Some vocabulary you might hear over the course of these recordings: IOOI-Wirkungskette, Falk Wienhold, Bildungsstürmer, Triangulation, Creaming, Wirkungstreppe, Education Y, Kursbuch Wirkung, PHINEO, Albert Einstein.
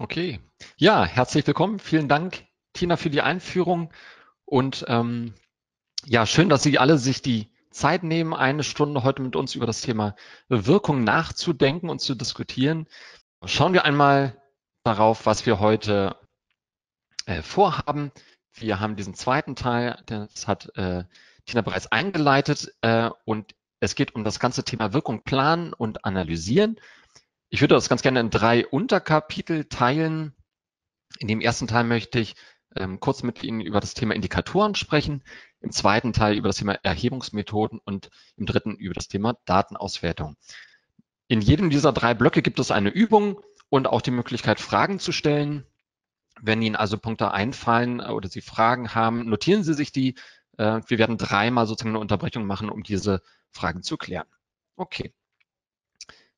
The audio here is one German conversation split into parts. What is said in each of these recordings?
Okay, ja, herzlich willkommen. Vielen Dank, Tina, für die Einführung. Und ja, schön, dass Sie alle sich die Zeit nehmen, eine Stunde heute mit uns über das Thema Wirkung nachzudenken und zu diskutieren. Schauen wir einmal darauf, was wir heute vorhaben. Wir haben diesen zweiten Teil, das hat Tina bereits eingeleitet, und es geht um das ganze Thema Wirkung planen und analysieren. Ich würde das ganz gerne in 3 Unterkapitel teilen. In dem ersten Teil möchte ich kurz mit Ihnen über das Thema Indikatoren sprechen, im zweiten Teil über das Thema Erhebungsmethoden und im dritten über das Thema Datenauswertung. In jedem dieser 3 Blöcke gibt es eine Übung und auch die Möglichkeit, Fragen zu stellen. Wenn Ihnen also Punkte einfallen oder Sie Fragen haben, notieren Sie sich die. Wir werden 3-mal sozusagen eine Unterbrechung machen, um diese Fragen zu klären. Okay,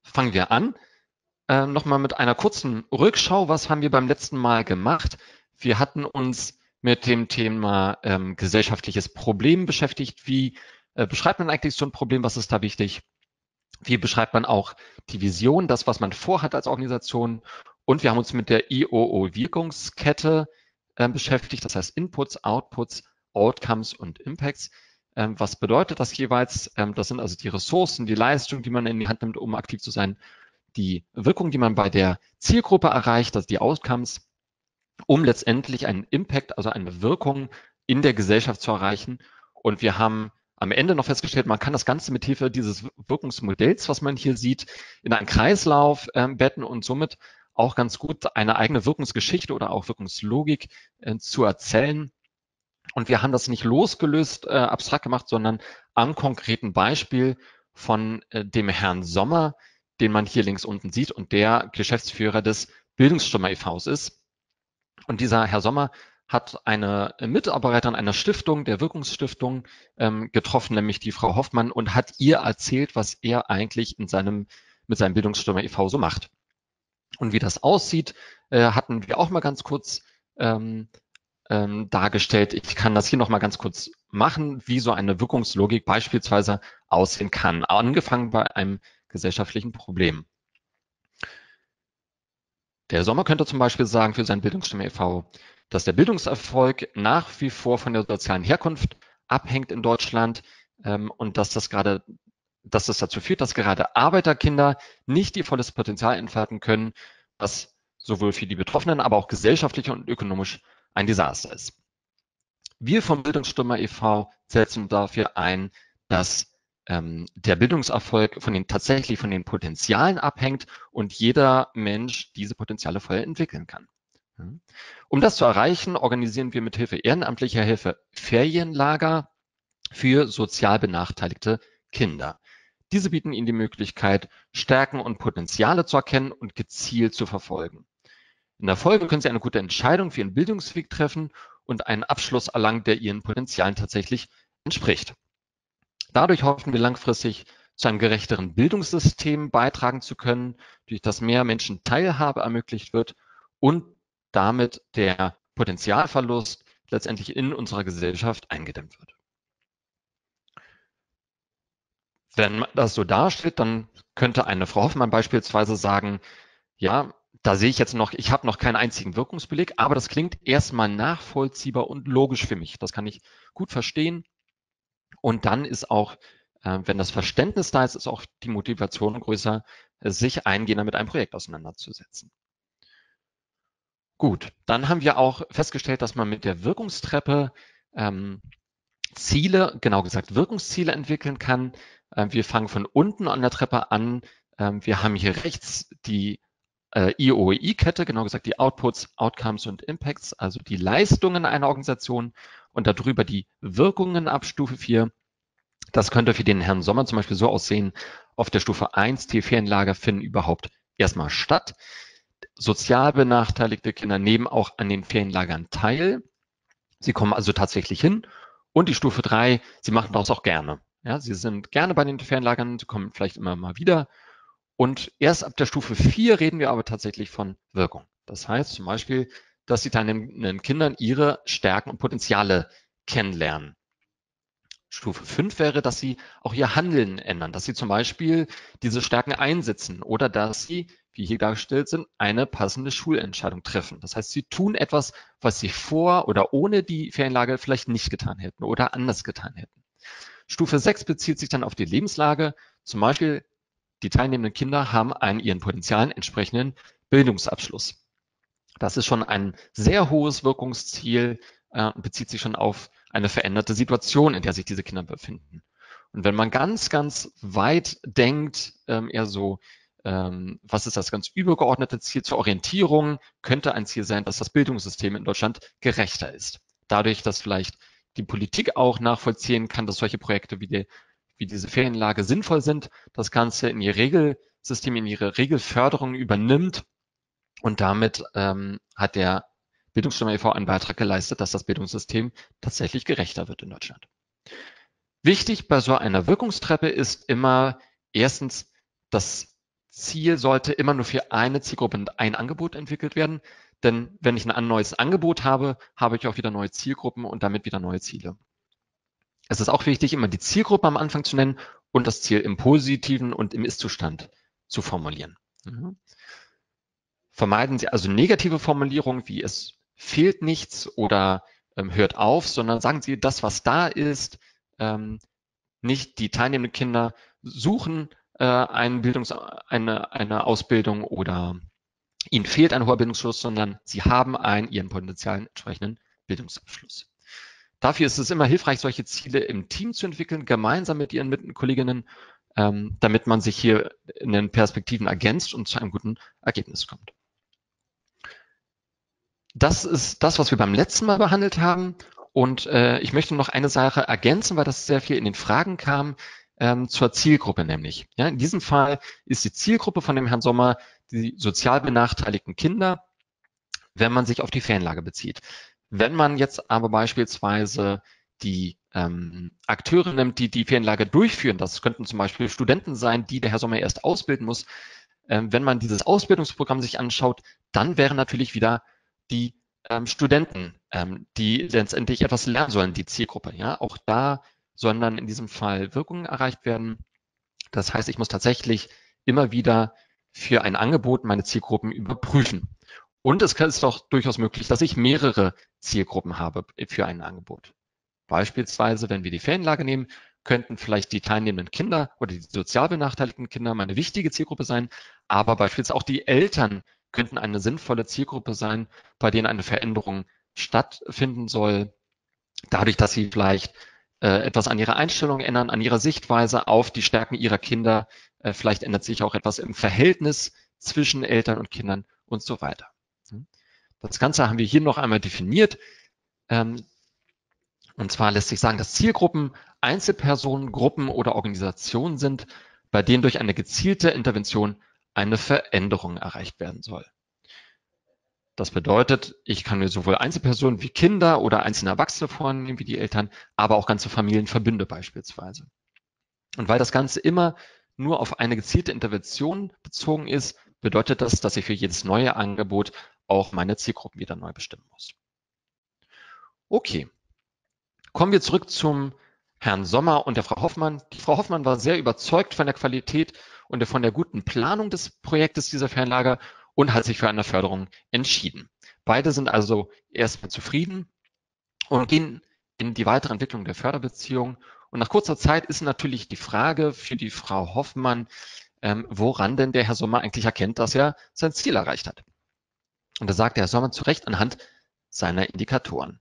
fangen wir an. Nochmal mit einer kurzen Rückschau. Was haben wir beim letzten Mal gemacht? Wir hatten uns mit dem Thema gesellschaftliches Problem beschäftigt. Wie beschreibt man eigentlich so ein Problem? Was ist da wichtig? Wie beschreibt man auch die Vision, das, was man vorhat als Organisation? Und wir haben uns mit der IOOI-Wirkungskette beschäftigt. Das heißt Inputs, Outputs, Outcomes und Impacts. Was bedeutet das jeweils? Das sind also die Ressourcen, die Leistung, die man in die Hand nimmt, um aktiv zu sein. Die Wirkung, die man bei der Zielgruppe erreicht, also die Outcomes, um letztendlich einen Impact, also eine Wirkung in der Gesellschaft zu erreichen. Und wir haben am Ende noch festgestellt, man kann das Ganze mit Hilfe dieses Wirkungsmodells, was man hier sieht, in einen Kreislauf betten und somit auch ganz gut eine eigene Wirkungsgeschichte oder auch Wirkungslogik zu erzählen. Und wir haben das nicht losgelöst, abstrakt gemacht, sondern am konkreten Beispiel von dem Herrn Sommer, den man hier links unten sieht und der Geschäftsführer des Bildungsstürmer e.V.s ist. Und dieser Herr Sommer hat eine Mitarbeiterin einer Stiftung, der Wirkungsstiftung, getroffen, nämlich die Frau Hoffmann, und hat ihr erzählt, was er eigentlich mit seinem Bildungsstürmer e.V. so macht. Und wie das aussieht, hatten wir auch mal ganz kurz dargestellt. Ich kann das hier nochmal ganz kurz machen, wie so eine Wirkungslogik beispielsweise aussehen kann, angefangen bei einem gesellschaftlichen Problem. Der Sommer könnte zum Beispiel sagen für sein Bildungsstürmer e.V., dass der Bildungserfolg nach wie vor von der sozialen Herkunft abhängt in Deutschland und dass das dazu führt, dass gerade Arbeiterkinder nicht ihr volles Potenzial entfalten können, was sowohl für die Betroffenen, aber auch gesellschaftlich und ökonomisch ein Desaster ist. Wir vom Bildungsstürmer e.V. setzen dafür ein, dass der Bildungserfolg tatsächlich von den Potenzialen abhängt und jeder Mensch diese Potenziale voll entwickeln kann. Um das zu erreichen, organisieren wir mithilfe ehrenamtlicher Hilfe Ferienlager für sozial benachteiligte Kinder. Diese bieten ihnen die Möglichkeit, Stärken und Potenziale zu erkennen und gezielt zu verfolgen. In der Folge können sie eine gute Entscheidung für ihren Bildungsweg treffen und einen Abschluss erlangen, der ihren Potenzialen tatsächlich entspricht. Dadurch hoffen wir langfristig, zu einem gerechteren Bildungssystem beitragen zu können, durch das mehr Menschen Teilhabe ermöglicht wird und damit der Potenzialverlust letztendlich in unserer Gesellschaft eingedämmt wird. Wenn das so dasteht, dann könnte eine Frau Hoffmann beispielsweise sagen, ja, da sehe ich jetzt noch, ich habe noch keinen einzigen Wirkungsbeleg, aber das klingt erstmal nachvollziehbar und logisch für mich. Das kann ich gut verstehen. Und dann ist auch, wenn das Verständnis da ist, ist auch die Motivation größer, sich eingehender mit einem Projekt auseinanderzusetzen. Gut, dann haben wir auch festgestellt, dass man mit der Wirkungstreppe Ziele, genau gesagt Wirkungsziele entwickeln kann. Wir fangen von unten an der Treppe an. Wir haben hier rechts die IOOI-Kette, genau gesagt die Outputs, Outcomes und Impacts, also die Leistungen einer Organisation und darüber die Wirkungen ab Stufe 4. Das könnte für den Herrn Sommer zum Beispiel so aussehen, auf der Stufe 1, die Ferienlager finden überhaupt erstmal statt. Sozial benachteiligte Kinder nehmen auch an den Ferienlagern teil. Sie kommen also tatsächlich hin. Und die Stufe 3, sie machen das auch gerne. Ja, sie sind gerne bei den Ferienlagern, sie kommen vielleicht immer mal wieder. Und erst ab der Stufe 4 reden wir aber tatsächlich von Wirkung. Das heißt zum Beispiel, dass die teilnehmenden Kindern ihre Stärken und Potenziale kennenlernen. Stufe 5 wäre, dass sie auch ihr Handeln ändern, dass sie zum Beispiel diese Stärken einsetzen oder dass sie, wie hier dargestellt sind, eine passende Schulentscheidung treffen. Das heißt, sie tun etwas, was sie vor oder ohne die Ferienlage vielleicht nicht getan hätten oder anders getan hätten. Stufe 6 bezieht sich dann auf die Lebenslage. Zum Beispiel, die teilnehmenden Kinder haben einen ihren Potenzialen entsprechenden Bildungsabschluss. Das ist schon ein sehr hohes Wirkungsziel, bezieht sich schon auf eine veränderte Situation, in der sich diese Kinder befinden. Und wenn man ganz, ganz weit denkt, eher so, was ist das ganz übergeordnete Ziel zur Orientierung, könnte ein Ziel sein, dass das Bildungssystem in Deutschland gerechter ist. Dadurch, dass vielleicht die Politik auch nachvollziehen kann, dass solche Projekte wie diese Ferienlage sinnvoll sind, das Ganze in ihr Regelsystem, in ihre Regelförderung übernimmt, und damit hat der Bildungsstürmer e.V. einen Beitrag geleistet, dass das Bildungssystem tatsächlich gerechter wird in Deutschland. Wichtig bei so einer Wirkungstreppe ist immer, erstens, das Ziel sollte immer nur für eine Zielgruppe und ein Angebot entwickelt werden, denn wenn ich ein neues Angebot habe, habe ich auch wieder neue Zielgruppen und damit wieder neue Ziele. Es ist auch wichtig, immer die Zielgruppe am Anfang zu nennen und das Ziel im Positiven und im Ist-Zustand zu formulieren. Mhm. Vermeiden Sie also negative Formulierungen wie es fehlt nichts oder hört auf, sondern sagen Sie, das, was da ist, nicht die teilnehmenden Kinder suchen eine Ausbildung oder ihnen fehlt ein hoher Bildungsschluss, sondern sie haben einen ihren potenziellen entsprechenden Bildungsabschluss. Dafür ist es immer hilfreich, solche Ziele im Team zu entwickeln, gemeinsam mit ihren Mitkolleginnen, damit man sich hier in den Perspektiven ergänzt und zu einem guten Ergebnis kommt. Das ist das, was wir beim letzten Mal behandelt haben, und ich möchte noch eine Sache ergänzen, weil das sehr viel in den Fragen kam, zur Zielgruppe nämlich. Ja, in diesem Fall ist die Zielgruppe von dem Herrn Sommer die sozial benachteiligten Kinder, wenn man sich auf die Ferienlage bezieht. Wenn man jetzt aber beispielsweise die Akteure nimmt, die die Ferienlage durchführen, das könnten zum Beispiel Studenten sein, die der Herr Sommer erst ausbilden muss, wenn man dieses Ausbildungsprogramm sich anschaut, dann wären natürlich wieder die Studenten, die letztendlich etwas lernen sollen, die Zielgruppe. Ja, auch da sollen dann in diesem Fall Wirkungen erreicht werden. Das heißt, ich muss tatsächlich immer wieder für ein Angebot meine Zielgruppen überprüfen. Und es ist doch durchaus möglich, dass ich mehrere Zielgruppen habe für ein Angebot. Beispielsweise, wenn wir die Ferienlage nehmen, könnten vielleicht die teilnehmenden Kinder oder die sozial benachteiligten Kinder meine wichtige Zielgruppe sein, aber beispielsweise auch die Eltern könnten eine sinnvolle Zielgruppe sein, bei denen eine Veränderung stattfinden soll, dadurch, dass sie vielleicht etwas an ihrer Einstellung ändern, an ihrer Sichtweise auf die Stärken ihrer Kinder, vielleicht ändert sich auch etwas im Verhältnis zwischen Eltern und Kindern und so weiter. Das Ganze haben wir hier noch einmal definiert. Und zwar lässt sich sagen, dass Zielgruppen Einzelpersonen, Gruppen oder Organisationen sind, bei denen durch eine gezielte Intervention eine Veränderung erreicht werden soll. Das bedeutet, ich kann mir sowohl Einzelpersonen wie Kinder oder einzelne Erwachsene vornehmen, wie die Eltern, aber auch ganze Familienverbünde beispielsweise. Und weil das Ganze immer nur auf eine gezielte Intervention bezogen ist, bedeutet das, dass ich für jedes neue Angebot auch meine Zielgruppen wieder neu bestimmen muss. Okay, kommen wir zurück zum Herrn Sommer und der Frau Hoffmann. Die Frau Hoffmann war sehr überzeugt von der Qualität und von der guten Planung des Projektes dieser Ferienlager und hat sich für eine Förderung entschieden. Beide sind also erstmal zufrieden und gehen in die weitere Entwicklung der Förderbeziehung. Und nach kurzer Zeit ist natürlich die Frage für die Frau Hoffmann, woran denn der Herr Sommer eigentlich erkennt, dass er sein Ziel erreicht hat. Und da sagt der Herr Sommer zu Recht anhand seiner Indikatoren.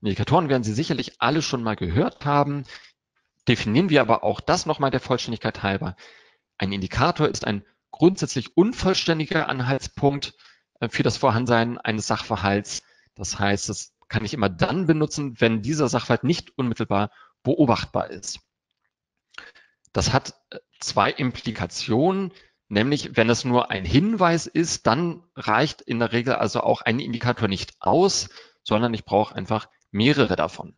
Indikatoren werden Sie sicherlich alle schon mal gehört haben. Definieren wir aber auch das nochmal der Vollständigkeit halber. Ein Indikator ist ein grundsätzlich unvollständiger Anhaltspunkt für das Vorhandensein eines Sachverhalts. Das heißt, das kann ich immer dann benutzen, wenn dieser Sachverhalt nicht unmittelbar beobachtbar ist. Das hat zwei Implikationen, nämlich wenn es nur ein Hinweis ist, dann reicht in der Regel also auch ein Indikator nicht aus, sondern ich brauche einfach mehrere davon.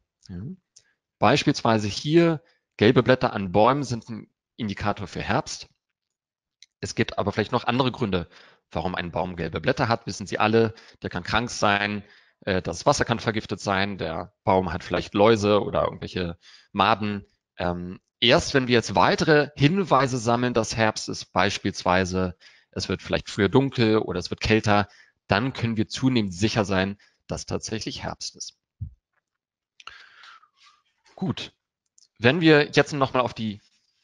Beispielsweise hier, gelbe Blätter an Bäumen sind ein Indikator für Herbst. Es gibt aber vielleicht noch andere Gründe, warum ein Baum gelbe Blätter hat, wissen Sie alle. Der kann krank sein, das Wasser kann vergiftet sein, der Baum hat vielleicht Läuse oder irgendwelche Maden. Erst wenn wir jetzt weitere Hinweise sammeln, dass Herbst ist, beispielsweise es wird vielleicht früher dunkel oder es wird kälter, dann können wir zunehmend sicher sein, dass tatsächlich Herbst ist. Gut, wenn wir jetzt nochmal auf die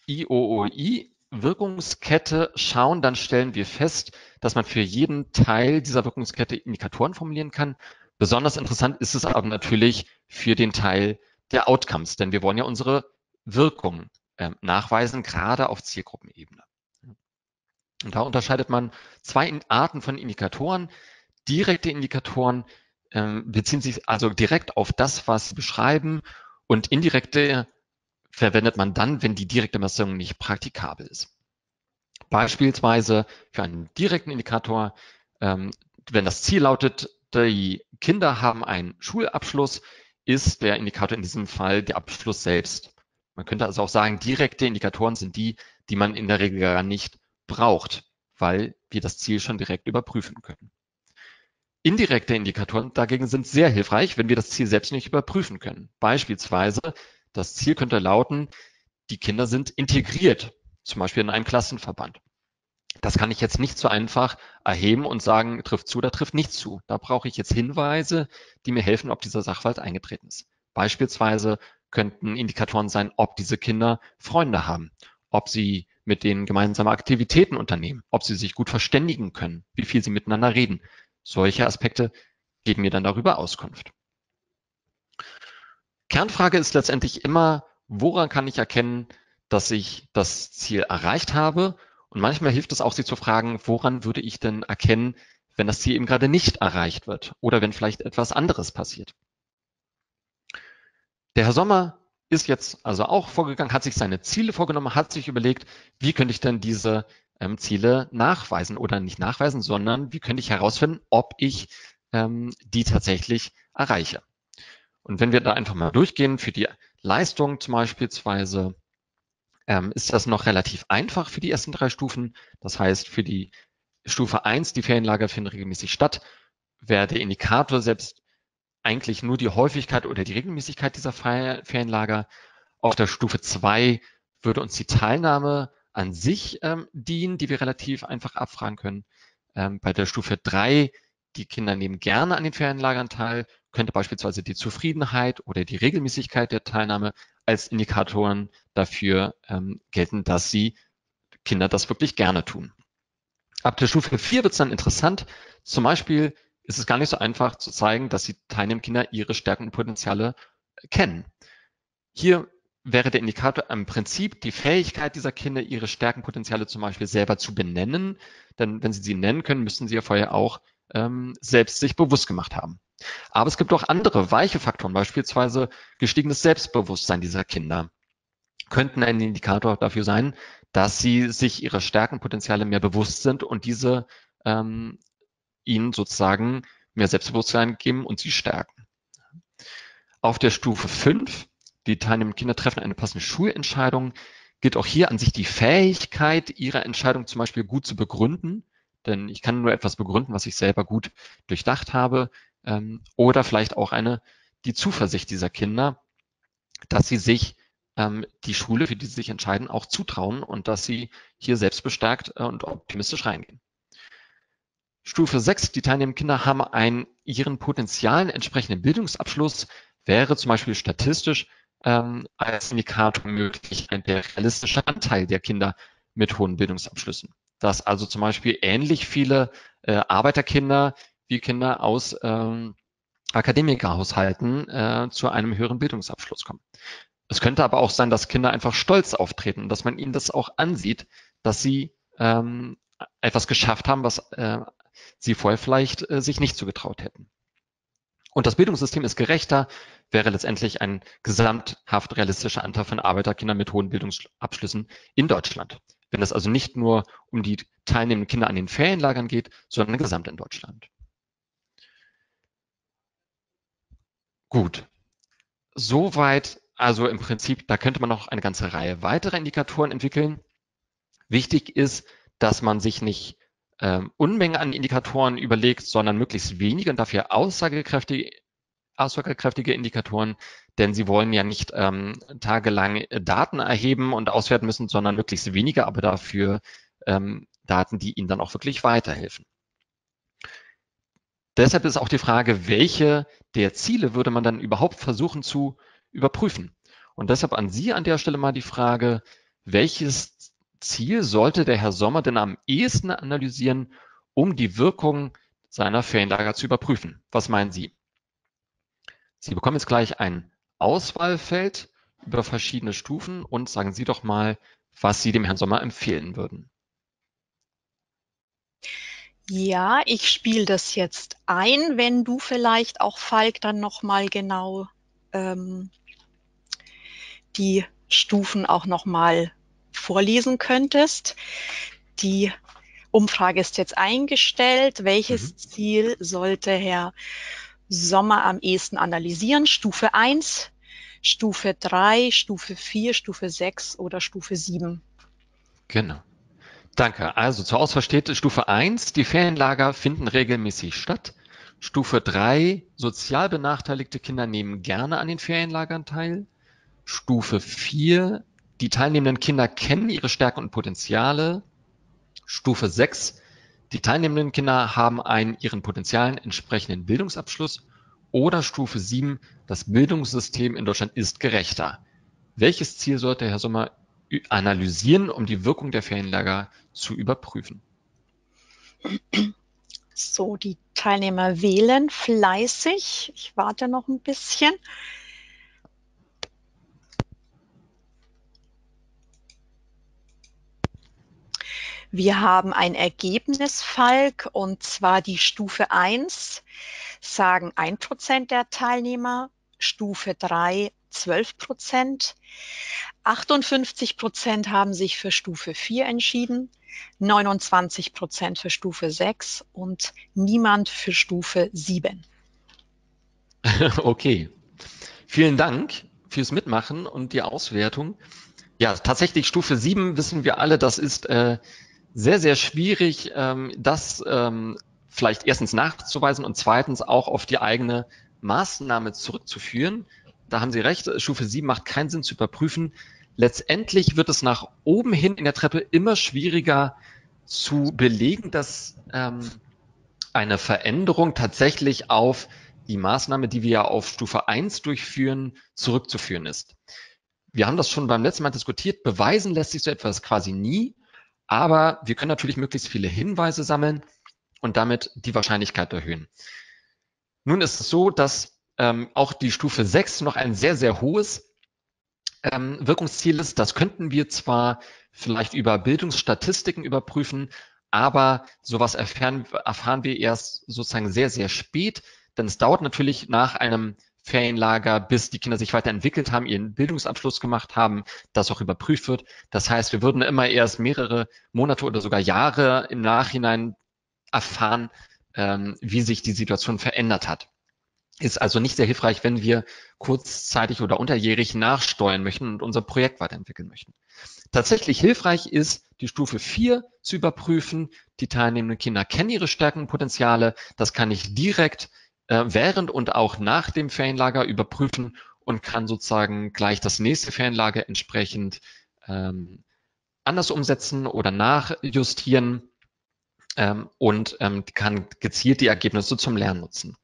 IOOI-Wirkungskette schauen, dann stellen wir fest, dass man für jeden Teil dieser Wirkungskette Indikatoren formulieren kann. Besonders interessant ist es aber natürlich für den Teil der Outcomes, denn wir wollen ja unsere Wirkung nachweisen, gerade auf Zielgruppenebene. Und da unterscheidet man zwei Arten von Indikatoren. Direkte Indikatoren beziehen sich also direkt auf das, was sie beschreiben, und indirekte verwendet man dann, wenn die direkte Messung nicht praktikabel ist. Beispielsweise für einen direkten Indikator, wenn das Ziel lautet, die Kinder haben einen Schulabschluss, ist der Indikator in diesem Fall der Abschluss selbst. Man könnte also auch sagen, direkte Indikatoren sind die, die man in der Regel gar nicht braucht, weil wir das Ziel schon direkt überprüfen können. Indirekte Indikatoren dagegen sind sehr hilfreich, wenn wir das Ziel selbst nicht überprüfen können. Beispielsweise, das Ziel könnte lauten, die Kinder sind integriert, zum Beispiel in einem Klassenverband. Das kann ich jetzt nicht so einfach erheben und sagen, trifft zu oder trifft nicht zu. Da brauche ich jetzt Hinweise, die mir helfen, ob dieser Sachverhalt eingetreten ist. Beispielsweise könnten Indikatoren sein, ob diese Kinder Freunde haben, ob sie mit denen gemeinsame Aktivitäten unternehmen, ob sie sich gut verständigen können, wie viel sie miteinander reden. Solche Aspekte geben mir dann darüber Auskunft. Kernfrage ist letztendlich immer, woran kann ich erkennen, dass ich das Ziel erreicht habe? Und manchmal hilft es auch, sich zu fragen, woran würde ich denn erkennen, wenn das Ziel eben gerade nicht erreicht wird oder wenn vielleicht etwas anderes passiert. Der Herr Sommer ist jetzt also auch vorgegangen, hat sich seine Ziele vorgenommen, hat sich überlegt, wie könnte ich denn diese Ziele nachweisen oder nicht nachweisen, sondern wie könnte ich herausfinden, ob ich die tatsächlich erreiche. Und wenn wir da einfach mal durchgehen, für die Leistung zum Beispiel ist das noch relativ einfach für die ersten drei Stufen. Das heißt, für die Stufe 1, die Ferienlager finden regelmäßig statt, wäre der Indikator selbst eigentlich nur die Häufigkeit oder die Regelmäßigkeit dieser Ferienlager. Auf der Stufe 2 würde uns die Teilnahme an sich dienen, die wir relativ einfach abfragen können. Bei der Stufe 3, die Kinder nehmen gerne an den Ferienlagern teil, könnte beispielsweise die Zufriedenheit oder die Regelmäßigkeit der Teilnahme als Indikatoren dafür gelten, dass die Kinder das wirklich gerne tun. Ab der Stufe 4 wird es dann interessant. Zum Beispiel ist es gar nicht so einfach zu zeigen, dass die teilnehmenden Kinder ihre Stärken und Potenziale kennen. Hier wäre der Indikator im Prinzip die Fähigkeit dieser Kinder, ihre Stärken und Potenziale zum Beispiel selber zu benennen. Denn wenn sie sie nennen können, müssen sie ja vorher auch selbst sich bewusst gemacht haben. Aber es gibt auch andere weiche Faktoren, beispielsweise gestiegenes Selbstbewusstsein dieser Kinder könnten ein Indikator dafür sein, dass sie sich ihrer Stärken und Potenziale mehr bewusst sind und diese ihnen sozusagen mehr Selbstbewusstsein geben und sie stärken. Auf der Stufe 5, die teilnehmenden Kinder treffen eine passende Schulentscheidung, gilt auch hier an sich die Fähigkeit, ihre Entscheidung zum Beispiel gut zu begründen. Denn ich kann nur etwas begründen, was ich selber gut durchdacht habe, oder vielleicht auch die Zuversicht dieser Kinder, dass sie sich die Schule, für die sie sich entscheiden, auch zutrauen und dass sie hier selbst bestärkt und optimistisch reingehen. Stufe 6, die teilnehmenden Kinder haben einen ihren Potenzialen entsprechenden Bildungsabschluss, wäre zum Beispiel statistisch als Indikator möglich, der realistische Anteil der Kinder mit hohen Bildungsabschlüssen. Dass also zum Beispiel ähnlich viele Arbeiterkinder wie Kinder aus Akademikerhaushalten zu einem höheren Bildungsabschluss kommen. Es könnte aber auch sein, dass Kinder einfach stolz auftreten und dass man ihnen das auch ansieht, dass sie etwas geschafft haben, was sie vorher vielleicht sich nicht zugetraut hätten. Und das Bildungssystem ist gerechter, wäre letztendlich ein gesamthaft realistischer Anteil von Arbeiterkindern mit hohen Bildungsabschlüssen in Deutschland. Wenn es also nicht nur um die teilnehmenden Kinder an den Ferienlagern geht, sondern gesamt in Deutschland. Gut, soweit also im Prinzip, da könnte man noch eine ganze Reihe weiterer Indikatoren entwickeln. Wichtig ist, dass man sich nicht Unmengen an Indikatoren überlegt, sondern möglichst wenige und dafür aussagekräftige Indikatoren, denn sie wollen ja nicht tagelang Daten erheben und auswerten müssen, sondern möglichst wenige, aber dafür Daten, die Ihnen dann auch wirklich weiterhelfen. Deshalb ist auch die Frage, welche der Ziele würde man dann überhaupt versuchen zu überprüfen? Und deshalb an Sie an der Stelle mal die Frage, welches Ziel sollte der Herr Sommer denn am ehesten analysieren, um die Wirkung seiner Ferienlager zu überprüfen? Was meinen Sie? Sie bekommen jetzt gleich ein Auswahlfeld über verschiedene Stufen und sagen Sie doch mal, was Sie dem Herrn Sommer empfehlen würden. Ja, ich spiele das jetzt ein, wenn du vielleicht auch, Falk, dann nochmal genau die Stufen auch nochmal vorlesen könntest. Die Umfrage ist jetzt eingestellt. Welches Ziel sollte Herr Sommer am ehesten analysieren? Stufe 1, Stufe 3, Stufe 4, Stufe 6 oder Stufe 7? Genau. Danke. Also zur Auswahl steht Stufe 1, die Ferienlager finden regelmäßig statt. Stufe 3, sozial benachteiligte Kinder nehmen gerne an den Ferienlagern teil. Stufe 4, die teilnehmenden Kinder kennen ihre Stärken und Potenziale. Stufe 6, die teilnehmenden Kinder haben einen ihren Potenzialen entsprechenden Bildungsabschluss. Oder Stufe 7, das Bildungssystem in Deutschland ist gerechter. Welches Ziel sollte Herr Sommer analysieren, um die Wirkung der Ferienlager zu überprüfen? So, die Teilnehmer wählen fleißig. Ich warte noch ein bisschen. Wir haben ein Ergebnis, Falk, und zwar die Stufe 1, sagen 1% der Teilnehmer, Stufe 3, 12%. 58% haben sich für Stufe 4 entschieden, 29% für Stufe 6 und niemand für Stufe 7. Okay, vielen Dank fürs Mitmachen und die Auswertung. Ja, tatsächlich Stufe 7 wissen wir alle, das ist sehr, sehr schwierig, das vielleicht erstens nachzuweisen und zweitens auch auf die eigene Maßnahme zurückzuführen. Da haben Sie recht, Stufe 7 macht keinen Sinn zu überprüfen. Letztendlich wird es nach oben hin in der Treppe immer schwieriger zu belegen, dass eine Veränderung tatsächlich auf die Maßnahme, die wir ja auf Stufe 1 durchführen, zurückzuführen ist. Wir haben das schon beim letzten Mal diskutiert, beweisen lässt sich so etwas quasi nie, aber wir können natürlich möglichst viele Hinweise sammeln und damit die Wahrscheinlichkeit erhöhen. Nun ist es so, dass auch die Stufe 6 noch ein sehr, sehr hohes Wirkungsziel ist. Das könnten wir zwar vielleicht über Bildungsstatistiken überprüfen, aber sowas erfahren wir erst sozusagen sehr, sehr spät, denn es dauert natürlich nach einem Ferienlager, bis die Kinder sich weiterentwickelt haben, ihren Bildungsabschluss gemacht haben, das auch überprüft wird. Das heißt, wir würden immer erst mehrere Monate oder sogar Jahre im Nachhinein erfahren, wie sich die Situation verändert hat. Ist also nicht sehr hilfreich, wenn wir kurzzeitig oder unterjährig nachsteuern möchten und unser Projekt weiterentwickeln möchten. Tatsächlich hilfreich ist, die Stufe 4 zu überprüfen. Die teilnehmenden Kinder kennen ihre Stärken und Potenziale. Das kann ich direkt während und auch nach dem Ferienlager überprüfen und kann sozusagen gleich das nächste Ferienlager entsprechend anders umsetzen oder nachjustieren und kann gezielt die Ergebnisse zum Lernen nutzen.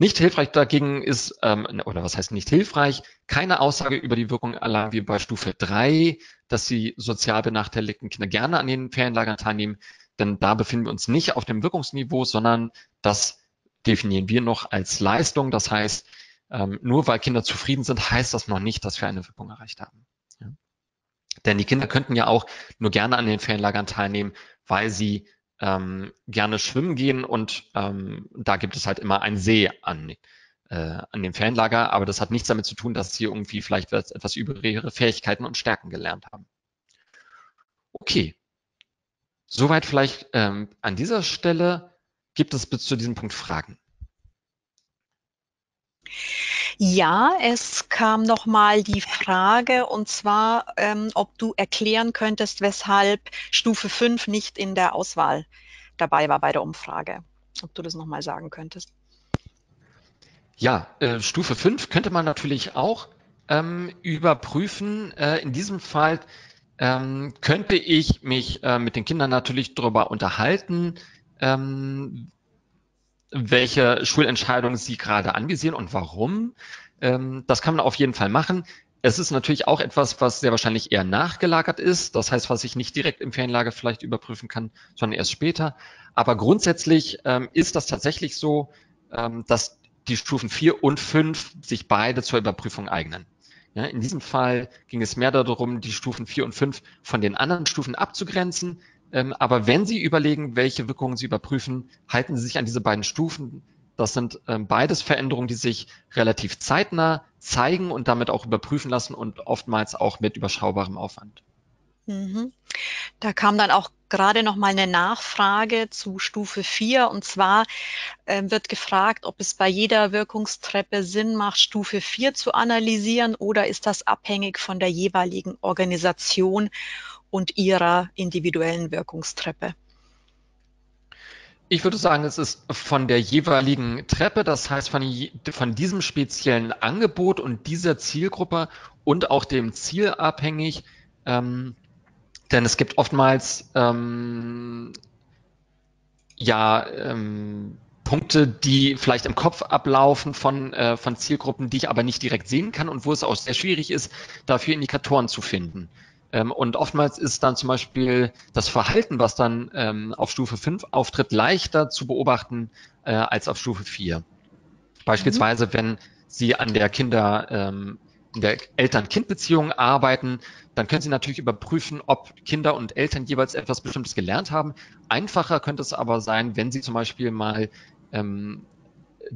Nicht hilfreich dagegen ist, oder was heißt nicht hilfreich, keine Aussage über die Wirkung allein wie bei Stufe 3, dass die sozial benachteiligten Kinder gerne an den Ferienlagern teilnehmen, denn da befinden wir uns nicht auf dem Wirkungsniveau, sondern das definieren wir noch als Leistung. Das heißt, nur weil Kinder zufrieden sind, heißt das noch nicht, dass wir eine Wirkung erreicht haben. Ja? Denn die Kinder könnten ja auch nur gerne an den Ferienlagern teilnehmen, weil sie gerne schwimmen gehen und da gibt es halt immer einen See an dem Ferienlager, aber das hat nichts damit zu tun, dass sie irgendwie vielleicht etwas über ihre Fähigkeiten und Stärken gelernt haben. Okay, soweit vielleicht an dieser Stelle. Gibt es bis zu diesem Punkt Fragen? Ja, es kam nochmal die Frage, und zwar, ob du erklären könntest, weshalb Stufe 5 nicht in der Auswahl dabei war bei der Umfrage. Ob du das nochmal sagen könntest. Ja, Stufe 5 könnte man natürlich auch überprüfen. In diesem Fall könnte ich mich mit den Kindern natürlich darüber unterhalten, welche Schulentscheidungen sie gerade angesehen und warum. Das kann man auf jeden Fall machen. Es ist natürlich auch etwas, was sehr wahrscheinlich eher nachgelagert ist. Das heißt, was ich nicht direkt im Ferienlager vielleicht überprüfen kann, sondern erst später. Aber grundsätzlich ist das tatsächlich so, dass die Stufen 4 und 5 sich beide zur Überprüfung eignen. Ja, in diesem Fall ging es mehr darum, die Stufen 4 und 5 von den anderen Stufen abzugrenzen. Aber wenn Sie überlegen, welche Wirkungen Sie überprüfen, halten Sie sich an diese beiden Stufen. Das sind beides Veränderungen, die sich relativ zeitnah zeigen und damit auch überprüfen lassen und oftmals auch mit überschaubarem Aufwand. Mhm. Da kam dann auch gerade noch mal eine Nachfrage zu Stufe 4. Und zwar wird gefragt, ob es bei jeder Wirkungstreppe Sinn macht, Stufe 4 zu analysieren oder ist das abhängig von der jeweiligen Organisation und ihrer individuellen Wirkungstreppe? Ich würde sagen, es ist von der jeweiligen Treppe, das heißt von diesem speziellen Angebot und dieser Zielgruppe und auch dem Ziel abhängig, denn es gibt oftmals Punkte, die vielleicht im Kopf ablaufen von Zielgruppen, die ich aber nicht direkt sehen kann und wo es auch sehr schwierig ist, dafür Indikatoren zu finden. Und oftmals ist dann zum Beispiel das Verhalten, was dann auf Stufe 5 auftritt, leichter zu beobachten als auf Stufe 4. Beispielsweise, wenn Sie an der Eltern-Kind-Beziehung arbeiten, dann können Sie natürlich überprüfen, ob Kinder und Eltern jeweils etwas Bestimmtes gelernt haben. Einfacher könnte es aber sein, wenn Sie zum Beispiel mal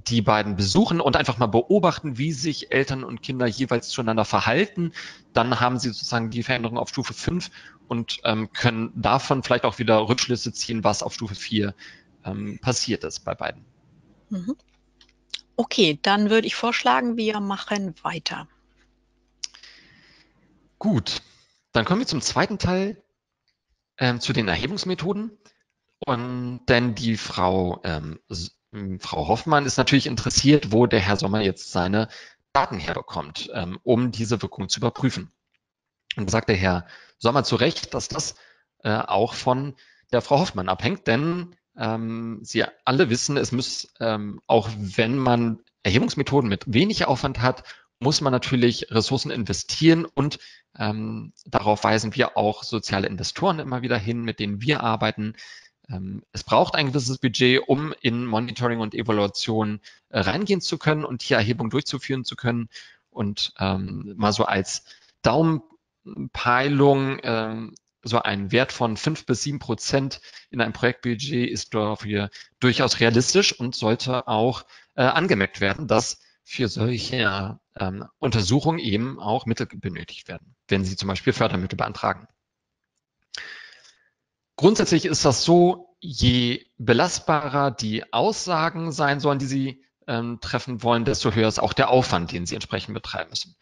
die beiden besuchen und einfach mal beobachten, wie sich Eltern und Kinder jeweils zueinander verhalten. Dann haben Sie sozusagen die Veränderung auf Stufe 5 und können davon vielleicht auch wieder Rückschlüsse ziehen, was auf Stufe 4 passiert ist bei beiden. Okay, dann würde ich vorschlagen, wir machen weiter. Gut, dann kommen wir zum zweiten Teil, zu den Erhebungsmethoden. Und denn die Frau Hoffmann ist natürlich interessiert, wo der Herr Sommer jetzt seine Daten herbekommt, um diese Wirkung zu überprüfen. Und sagt der Herr Sommer zu Recht, dass das auch von der Frau Hoffmann abhängt, denn Sie alle wissen, es muss, auch wenn man Erhebungsmethoden mit wenig Aufwand hat, muss man natürlich Ressourcen investieren und darauf weisen wir auch soziale Investoren immer wieder hin, mit denen wir arbeiten. Es braucht ein gewisses Budget, um in Monitoring und Evaluation reingehen zu können und hier Erhebung durchzuführen zu können. Und mal so als Daumenpeilung, so ein Wert von 5 bis 7% in einem Projektbudget ist dafür durchaus realistisch und sollte auch angemerkt werden, dass für solche Untersuchungen eben auch Mittel benötigt werden, wenn Sie zum Beispiel Fördermittel beantragen. Grundsätzlich ist das so, je belastbarer die Aussagen sein sollen, die Sie treffen wollen, desto höher ist auch der Aufwand, den Sie entsprechend betreiben müssen.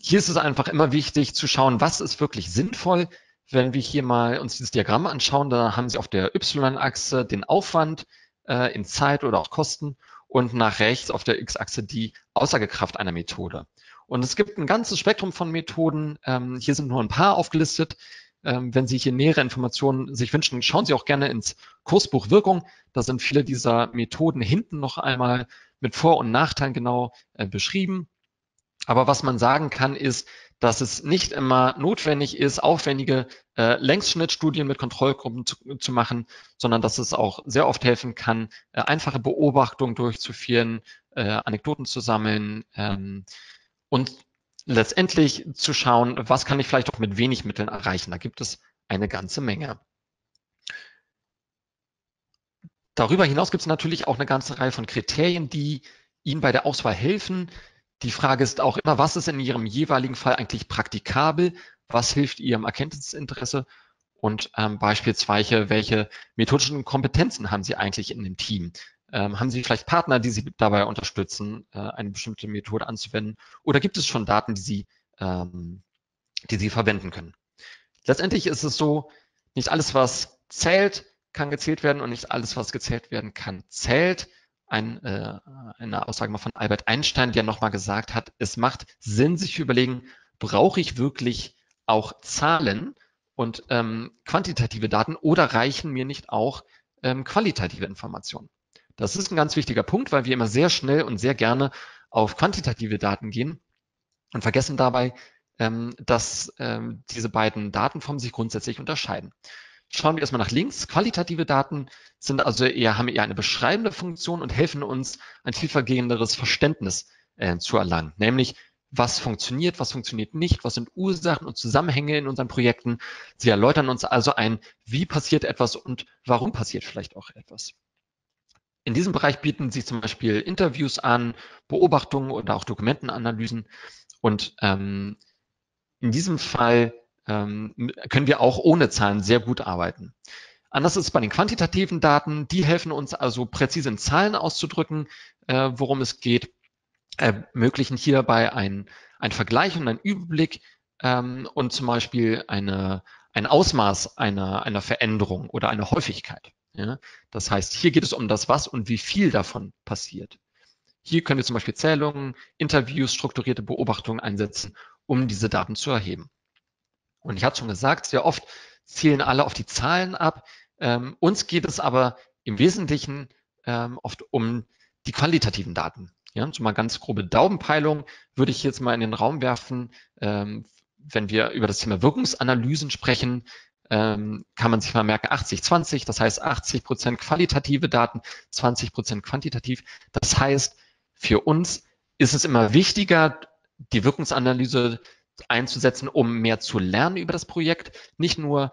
Hier ist es einfach immer wichtig zu schauen, was ist wirklich sinnvoll. Wenn wir hier mal uns dieses Diagramm anschauen, da haben Sie auf der Y-Achse den Aufwand in Zeit oder auch Kosten und nach rechts auf der X-Achse die Aussagekraft einer Methode. Und es gibt ein ganzes Spektrum von Methoden. Hier sind nur ein paar aufgelistet. Wenn Sie hier nähere Informationen sich wünschen, schauen Sie auch gerne ins Kursbuch Wirkung. Da sind viele dieser Methoden hinten noch einmal mit Vor- und Nachteilen genau beschrieben. Aber was man sagen kann, ist, dass es nicht immer notwendig ist, aufwendige Längsschnittstudien mit Kontrollgruppen zu machen, sondern dass es auch sehr oft helfen kann, einfache Beobachtungen durchzuführen, Anekdoten zu sammeln und letztendlich zu schauen, was kann ich vielleicht auch mit wenig Mitteln erreichen. Da gibt es eine ganze Menge. Darüber hinaus gibt es natürlich auch eine ganze Reihe von Kriterien, die Ihnen bei der Auswahl helfen. Die Frage ist auch immer, was ist in Ihrem jeweiligen Fall eigentlich praktikabel? Was hilft Ihrem Erkenntnisinteresse? Und beispielsweise, welche methodischen Kompetenzen haben Sie eigentlich in dem Team? Haben Sie vielleicht Partner, die Sie dabei unterstützen, eine bestimmte Methode anzuwenden? Oder gibt es schon Daten, die Sie verwenden können? Letztendlich ist es so, nicht alles, was zählt, kann gezählt werden und nicht alles, was gezählt werden kann, zählt. Eine Aussage mal von Albert Einstein, der nochmal gesagt hat, es macht Sinn, sich zu überlegen, brauche ich wirklich auch Zahlen und quantitative Daten oder reichen mir nicht auch qualitative Informationen? Das ist ein ganz wichtiger Punkt, weil wir immer sehr schnell und sehr gerne auf quantitative Daten gehen und vergessen dabei, dass diese beiden Datenformen sich grundsätzlich unterscheiden. Schauen wir erstmal nach links. Qualitative Daten sind also haben eher eine beschreibende Funktion und helfen uns, ein tiefergehenderes Verständnis zu erlangen, nämlich was funktioniert nicht, was sind Ursachen und Zusammenhänge in unseren Projekten. Sie erläutern uns also ein, wie passiert etwas und warum passiert vielleicht auch etwas. In diesem Bereich bieten sich zum Beispiel Interviews an, Beobachtungen oder auch Dokumentenanalysen. Und in diesem Fall können wir auch ohne Zahlen sehr gut arbeiten. Anders ist es bei den quantitativen Daten. Die helfen uns also präzise in Zahlen auszudrücken, worum es geht, ermöglichen hierbei einen Vergleich und einen Überblick und zum Beispiel ein Ausmaß einer Veränderung oder eine Häufigkeit. Ja? Das heißt, hier geht es um das Was und wie viel davon passiert. Hier können wir zum Beispiel Zählungen, Interviews, strukturierte Beobachtungen einsetzen, um diese Daten zu erheben. Und ich hatte schon gesagt, sehr oft zielen alle auf die Zahlen ab. Uns geht es aber im Wesentlichen oft um die qualitativen Daten. Ja, so mal ganz grobe Daumenpeilung würde ich jetzt mal in den Raum werfen. Wenn wir über das Thema Wirkungsanalysen sprechen, kann man sich mal merken, 80-20, das heißt 80% qualitative Daten, 20% quantitativ. Das heißt, für uns ist es immer wichtiger, die Wirkungsanalyse einzusetzen, um mehr zu lernen über das Projekt, nicht nur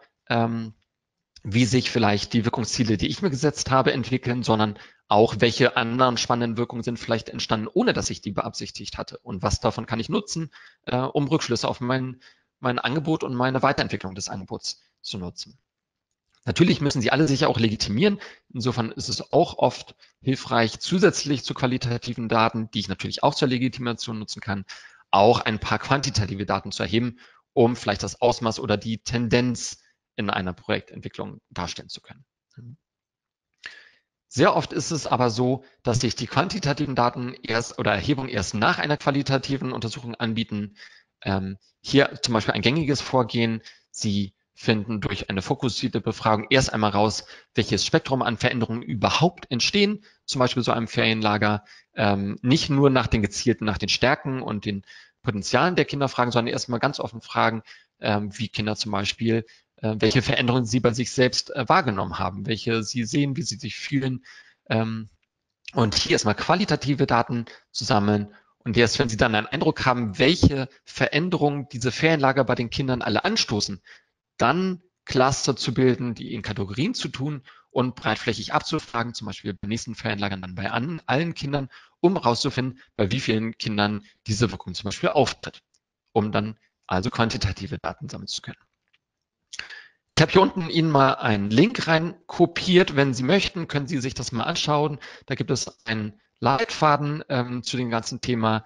wie sich vielleicht die Wirkungsziele, die ich mir gesetzt habe, entwickeln, sondern auch welche anderen spannenden Wirkungen sind vielleicht entstanden, ohne dass ich die beabsichtigt hatte und was davon kann ich nutzen, um Rückschlüsse auf mein Angebot und meine Weiterentwicklung des Angebots zu nutzen. Natürlich müssen sie alle sich auch legitimieren. Insofern ist es auch oft hilfreich, zusätzlich zu qualitativen Daten, die ich natürlich auch zur Legitimation nutzen kann, auch ein paar quantitative Daten zu erheben, um vielleicht das Ausmaß oder die Tendenz in einer Projektentwicklung darstellen zu können. Sehr oft ist es aber so, dass sich die quantitativen Daten Erhebung erst nach einer qualitativen Untersuchung anbieten. Hier zum Beispiel ein gängiges Vorgehen. Sie finden durch eine fokussierte Befragung erst einmal raus, welches Spektrum an Veränderungen überhaupt entstehen, zum Beispiel so einem Ferienlager, nicht nur nach den Stärken und den Potenzialen der Kinder fragen, sondern erstmal ganz offen fragen, wie Kinder zum Beispiel, welche Veränderungen sie bei sich selbst wahrgenommen haben, welche sie sehen, wie sie sich fühlen. Und hier erstmal qualitative Daten zu sammeln. Und erst wenn sie dann einen Eindruck haben, welche Veränderungen diese Ferienlager bei den Kindern alle anstoßen, dann Cluster zu bilden, die in Kategorien zu tun und breitflächig abzufragen, zum Beispiel bei nächsten Ferienlagern dann bei allen Kindern, um herauszufinden, bei wie vielen Kindern diese Wirkung zum Beispiel auftritt, um dann also quantitative Daten sammeln zu können. Ich habe hier unten Ihnen mal einen Link rein kopiert. Wenn Sie möchten, können Sie sich das mal anschauen. Da gibt es einen Leitfaden zu dem ganzen Thema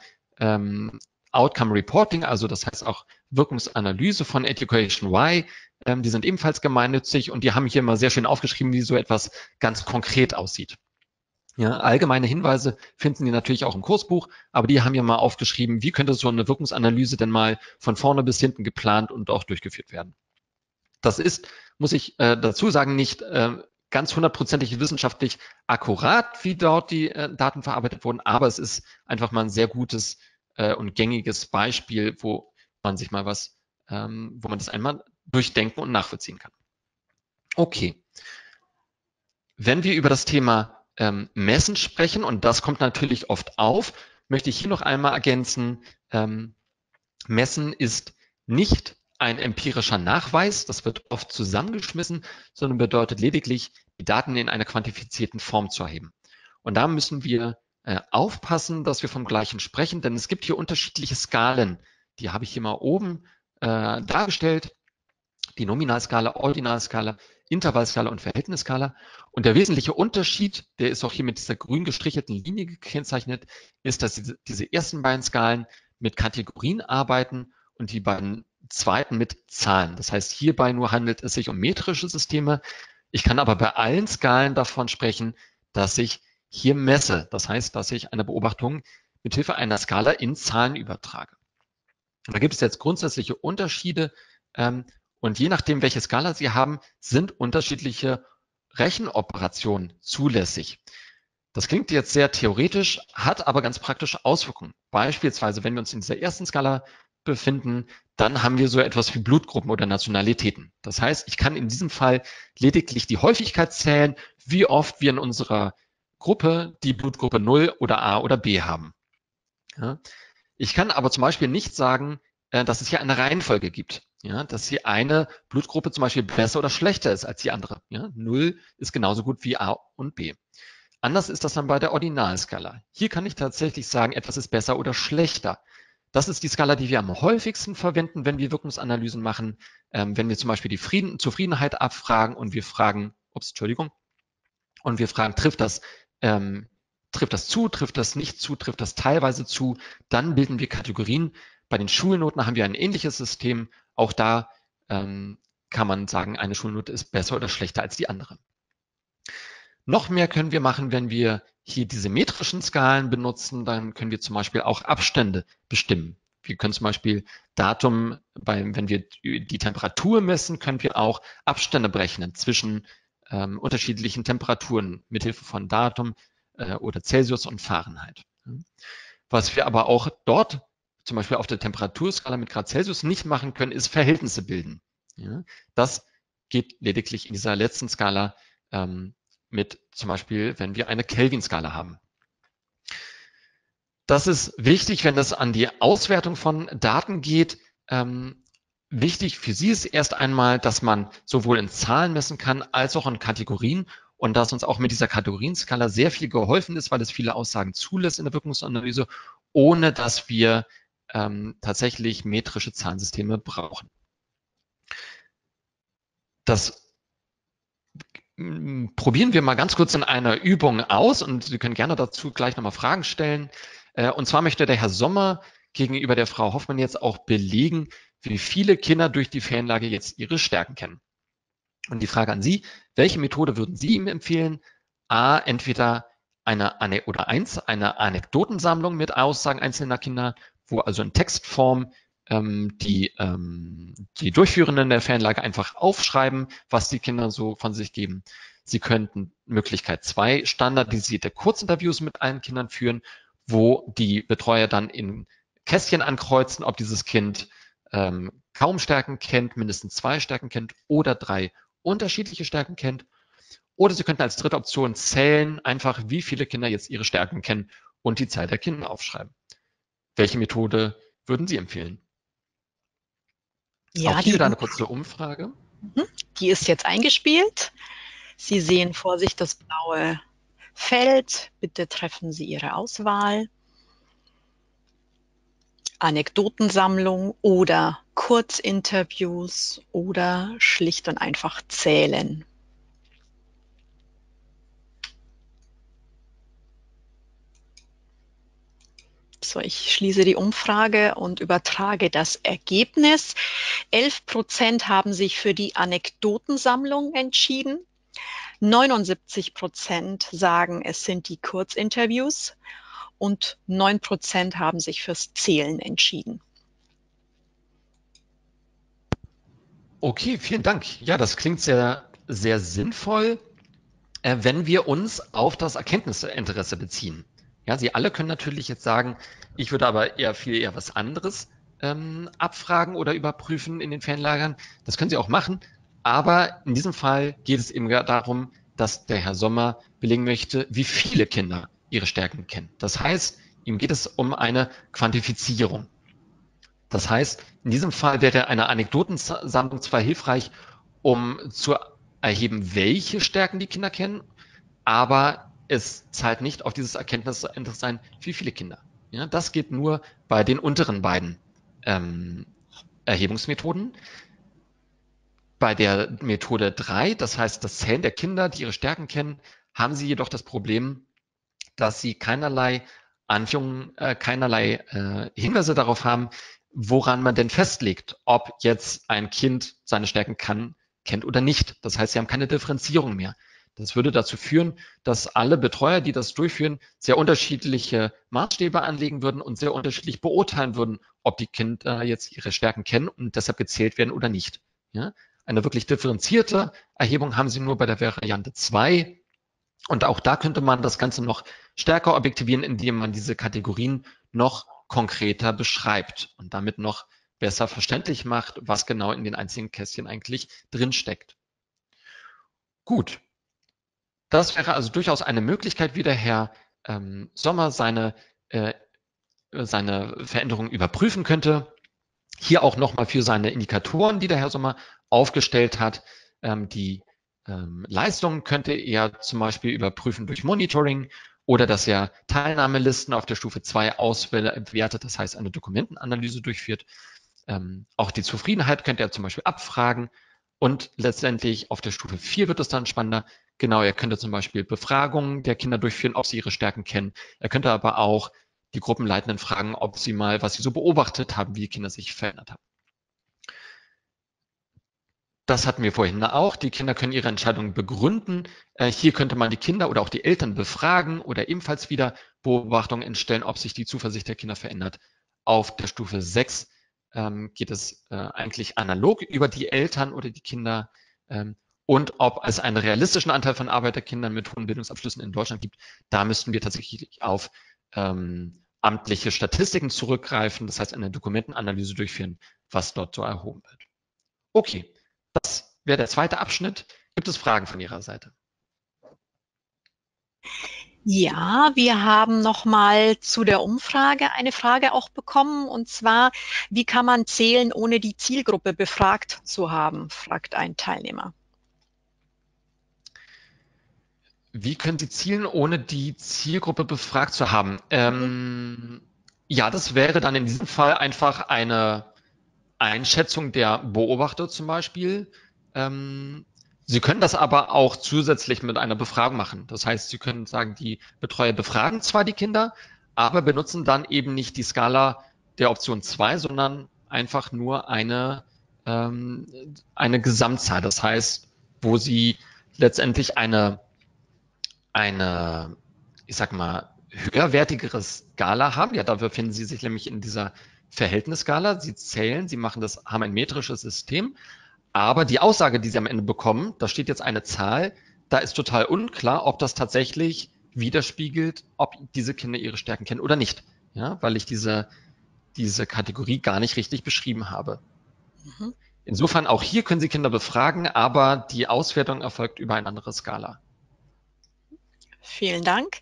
Outcome Reporting, also das heißt auch Wirkungsanalyse von Education Y. Die sind ebenfalls gemeinnützig und die haben hier mal sehr schön aufgeschrieben, wie so etwas ganz konkret aussieht. Ja, allgemeine Hinweise finden Sie natürlich auch im Kursbuch, aber die haben hier mal aufgeschrieben, wie könnte so eine Wirkungsanalyse denn mal von vorne bis hinten geplant und auch durchgeführt werden. Das ist, muss ich dazu sagen, nicht ganz hundertprozentig wissenschaftlich akkurat, wie dort die Daten verarbeitet wurden, aber es ist einfach mal ein sehr gutes und gängiges Beispiel, wo man sich mal wo man das einmal durchdenken und nachvollziehen kann. Okay, wenn wir über das Thema Messen sprechen, und das kommt natürlich oft auf, möchte ich hier noch einmal ergänzen, Messen ist nicht ein empirischer Nachweis, das wird oft zusammengeschmissen, sondern bedeutet lediglich, die Daten in einer quantifizierten Form zu erheben. Und da müssen wir aufpassen, dass wir vom Gleichen sprechen, denn es gibt hier unterschiedliche Skalen. Die habe ich hier mal oben dargestellt. Die Nominalskala, Ordinalskala, Intervallskala und Verhältnisskala. Und der wesentliche Unterschied, der ist auch hier mit dieser grün gestrichelten Linie gekennzeichnet, ist, dass diese ersten beiden Skalen mit Kategorien arbeiten und die beiden zweiten mit Zahlen. Das heißt, hierbei nur handelt es sich um metrische Systeme. Ich kann aber bei allen Skalen davon sprechen, dass ich hier messe. Das heißt, dass ich eine Beobachtung mithilfe einer Skala in Zahlen übertrage. Da gibt es jetzt grundsätzliche Unterschiede Und je nachdem, welche Skala Sie haben, sind unterschiedliche Rechenoperationen zulässig. Das klingt jetzt sehr theoretisch, hat aber ganz praktische Auswirkungen. Beispielsweise, wenn wir uns in dieser ersten Skala befinden, dann haben wir so etwas wie Blutgruppen oder Nationalitäten. Das heißt, ich kann in diesem Fall lediglich die Häufigkeit zählen, wie oft wir in unserer Gruppe die Blutgruppe 0 oder A oder B haben. Ja. Ich kann aber zum Beispiel nicht sagen, dass es hier eine Reihenfolge gibt, ja, dass hier eine Blutgruppe zum Beispiel besser oder schlechter ist als die andere. Ja. 0 ist genauso gut wie A und B. Anders ist das dann bei der Ordinalskala. Hier kann ich tatsächlich sagen, etwas ist besser oder schlechter. Das ist die Skala, die wir am häufigsten verwenden, wenn wir Wirkungsanalysen machen, wenn wir zum Beispiel die Zufriedenheit abfragen und wir fragen, trifft das zu, trifft das nicht zu, trifft das teilweise zu, dann bilden wir Kategorien. Bei den Schulnoten haben wir ein ähnliches System. Auch da kann man sagen, eine Schulnote ist besser oder schlechter als die andere. Noch mehr können wir machen, wenn wir hier diese metrischen Skalen benutzen, dann können wir zum Beispiel auch Abstände bestimmen. Wir können zum Beispiel Datum, wenn wir die Temperatur messen, können wir auch Abstände berechnen zwischen unterschiedlichen Temperaturen mithilfe von Datum oder Celsius und Fahrenheit. Was wir aber auch dort, zum Beispiel auf der Temperaturskala mit Grad Celsius, nicht machen können, ist Verhältnisse bilden. Ja, das geht lediglich in dieser letzten Skala mit zum Beispiel, wenn wir eine Kelvin-Skala haben. Das ist wichtig, wenn es an die Auswertung von Daten geht. Wichtig für Sie ist erst einmal, dass man sowohl in Zahlen messen kann, als auch in Kategorien. Und dass uns auch mit dieser Kategorienskala sehr viel geholfen ist, weil es viele Aussagen zulässt in der Wirkungsanalyse, ohne dass wir tatsächlich metrische Zahlensysteme brauchen. Das probieren wir mal ganz kurz in einer Übung aus und Sie können gerne dazu gleich nochmal Fragen stellen. Und zwar möchte der Herr Sommer gegenüber der Frau Hoffmann jetzt auch belegen, wie viele Kinder durch die Ferienlager jetzt ihre Stärken kennen. Und die Frage an Sie, welche Methode würden Sie ihm empfehlen? A, entweder eine Anekdotensammlung mit Aussagen einzelner Kinder, wo also in Textform die Durchführenden der Ferienlager einfach aufschreiben, was die Kinder so von sich geben. Sie könnten Möglichkeit 2 standardisierte Kurzinterviews mit allen Kindern führen, wo die Betreuer dann in Kästchen ankreuzen, ob dieses Kind kaum Stärken kennt, mindestens 2 Stärken kennt oder 3 unterschiedliche Stärken kennt. Oder Sie könnten als dritte Option zählen, einfach wie viele Kinder jetzt ihre Stärken kennen und die Zahl der Kinder aufschreiben. Welche Methode würden Sie empfehlen? Ja, auch hier wieder eine kurze Umfrage. Die ist jetzt eingespielt. Sie sehen vor sich das blaue Feld. Bitte treffen Sie Ihre Auswahl. Anekdotensammlung oder Kurzinterviews oder schlicht und einfach zählen. So, ich schließe die Umfrage und übertrage das Ergebnis. 11% haben sich für die Anekdotensammlung entschieden. 79% sagen, es sind die Kurzinterviews. Und 9% haben sich fürs Zählen entschieden. Okay, vielen Dank. Ja, das klingt sehr, sehr sinnvoll, wenn wir uns auf das Erkenntnisinteresse beziehen. Ja, Sie alle können natürlich jetzt sagen, ich würde aber eher was anderes abfragen oder überprüfen in den Ferienlagern. Das können Sie auch machen, aber in diesem Fall geht es eben darum, dass der Herr Sommer belegen möchte, wie viele Kinder ihre Stärken kennen. Das heißt, ihm geht es um eine Quantifizierung. Das heißt, in diesem Fall wäre eine Anekdotensammlung zwar hilfreich, um zu erheben, welche Stärken die Kinder kennen, aber es zahlt nicht auf dieses Erkenntnisinteresse ein, wie viele Kinder. Ja, das geht nur bei den unteren beiden Erhebungsmethoden. Bei der Methode 3, das heißt das Zählen der Kinder, die ihre Stärken kennen, haben sie jedoch das Problem, dass sie keinerlei Hinweise darauf haben, woran man denn festlegt, ob jetzt ein Kind seine Stärken kennt oder nicht. Das heißt, sie haben keine Differenzierung mehr. Das würde dazu führen, dass alle Betreuer, die das durchführen, sehr unterschiedliche Maßstäbe anlegen würden und sehr unterschiedlich beurteilen würden, ob die Kinder jetzt ihre Stärken kennen und deshalb gezählt werden oder nicht. Ja? Eine wirklich differenzierte Erhebung haben Sie nur bei der Variante 2. Und auch da könnte man das Ganze noch stärker objektivieren, indem man diese Kategorien noch konkreter beschreibt und damit noch besser verständlich macht, was genau in den einzelnen Kästchen eigentlich drinsteckt. Gut. Das wäre also durchaus eine Möglichkeit, wie der Herr Sommer seine Veränderungen überprüfen könnte. Hier auch nochmal für seine Indikatoren, die der Herr Sommer aufgestellt hat. Die Leistungen könnte er zum Beispiel überprüfen durch Monitoring oder dass er Teilnahmelisten auf der Stufe 2 auswertet, das heißt eine Dokumentenanalyse durchführt. Auch die Zufriedenheit könnte er zum Beispiel abfragen. Und letztendlich auf der Stufe 4 wird es dann spannender. Genau, er könnte zum Beispiel Befragungen der Kinder durchführen, ob sie ihre Stärken kennen. Er könnte aber auch die Gruppenleitenden fragen, ob sie mal, was sie so beobachtet haben, wie die Kinder sich verändert haben. Das hatten wir vorhin auch. Die Kinder können ihre Entscheidungen begründen. Hier könnte man die Kinder oder auch die Eltern befragen oder ebenfalls wieder Beobachtungen entstellen, ob sich die Zuversicht der Kinder verändert. Auf der Stufe 6 geht es eigentlich analog über die Eltern oder die Kinder und ob es einen realistischen Anteil von Arbeiterkindern mit hohen Bildungsabschlüssen in Deutschland gibt. Da müssten wir tatsächlich auf amtliche Statistiken zurückgreifen, das heißt eine Dokumentenanalyse durchführen, was dort so erhoben wird. Okay, das wäre der zweite Abschnitt. Gibt es Fragen von Ihrer Seite? Ja, wir haben nochmal zu der Umfrage eine Frage auch bekommen, und zwar, wie kann man zählen, ohne die Zielgruppe befragt zu haben, fragt ein Teilnehmer. Wie können Sie zielen, ohne die Zielgruppe befragt zu haben? Ja, das wäre dann in diesem Fall einfach eine Einschätzung der Beobachter zum Beispiel. Sie können das aber auch zusätzlich mit einer Befragung machen. Das heißt, Sie können sagen, die Betreuer befragen zwar die Kinder, aber benutzen dann eben nicht die Skala der Option 2, sondern einfach nur eine Gesamtzahl. Das heißt, wo Sie letztendlich eine, ich sag mal, höherwertigere Skala haben. Ja, dafür finden Sie sich nämlich in dieser Verhältnisskala. Sie zählen, Sie machen das, haben ein metrisches System. Aber die Aussage, die Sie am Ende bekommen, da steht jetzt eine Zahl, da ist total unklar, ob das tatsächlich widerspiegelt, ob diese Kinder ihre Stärken kennen oder nicht. Ja, weil ich diese Kategorie gar nicht richtig beschrieben habe. Mhm. Insofern auch hier können Sie Kinder befragen, aber die Auswertung erfolgt über eine andere Skala. Vielen Dank.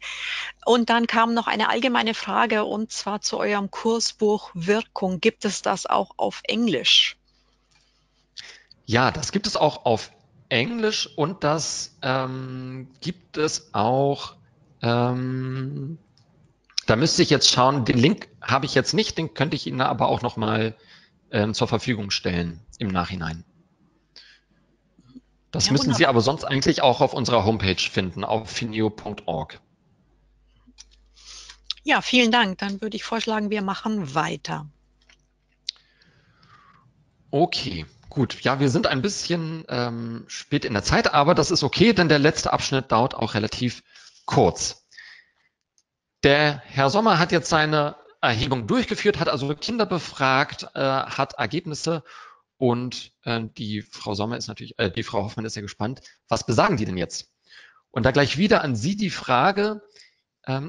Und dann kam noch eine allgemeine Frage, und zwar zu eurem Kursbuch Wirkung. Gibt es das auch auf Englisch? Ja, das gibt es auch auf Englisch, und das gibt es auch, da müsste ich jetzt schauen, den Link habe ich jetzt nicht, den könnte ich Ihnen aber auch nochmal zur Verfügung stellen im Nachhinein. Das ja, müssen wunderbar. Sie aber sonst eigentlich auch auf unserer Homepage finden, auf phineo.org. Ja, vielen Dank. Dann würde ich vorschlagen, wir machen weiter. Okay, gut. Ja, wir sind ein bisschen spät in der Zeit, aber das ist okay, denn der letzte Abschnitt dauert auch relativ kurz. Der Herr Sommer hat jetzt seine Erhebung durchgeführt, hat also Kinder befragt, hat Ergebnisse. Und die Frau Hoffmann ist ja gespannt, was besagen die denn jetzt? Und da gleich wieder an Sie die Frage,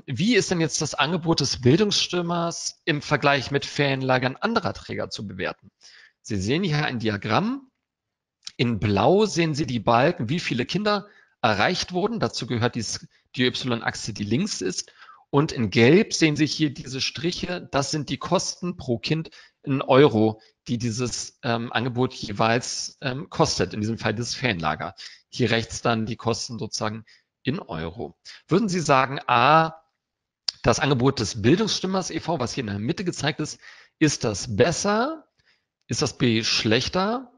wie ist denn jetzt das Angebot des Bildungsstürmers im Vergleich mit Ferienlagern anderer Träger zu bewerten? Sie sehen hier ein Diagramm. In Blau sehen Sie die Balken, wie viele Kinder erreicht wurden. Dazu gehört die Y-Achse, die links ist. Und in Gelb sehen Sie hier diese Striche. Das sind die Kosten pro Kind in Euro, die dieses Angebot jeweils kostet, in diesem Fall das Ferienlager. Hier rechts dann die Kosten sozusagen in Euro. Würden Sie sagen, das Angebot des Bildungsstürmers e.V., was hier in der Mitte gezeigt ist das besser? Ist das B schlechter?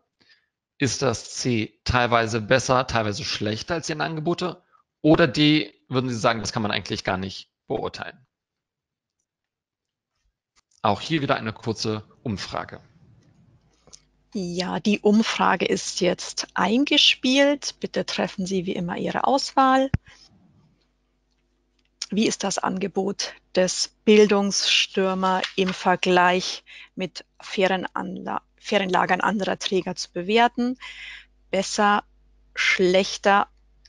Ist das C teilweise besser, teilweise schlechter als die anderen Angebote? Oder D, würden Sie sagen, das kann man eigentlich gar nicht beurteilen? Auch hier wieder eine kurze Umfrage. Ja, die Umfrage ist jetzt eingespielt. Bitte treffen Sie wie immer Ihre Auswahl. Wie ist das Angebot des Bildungsstürmer im Vergleich mit fairen Lagern anderer Träger zu bewerten? Besser, schlechter,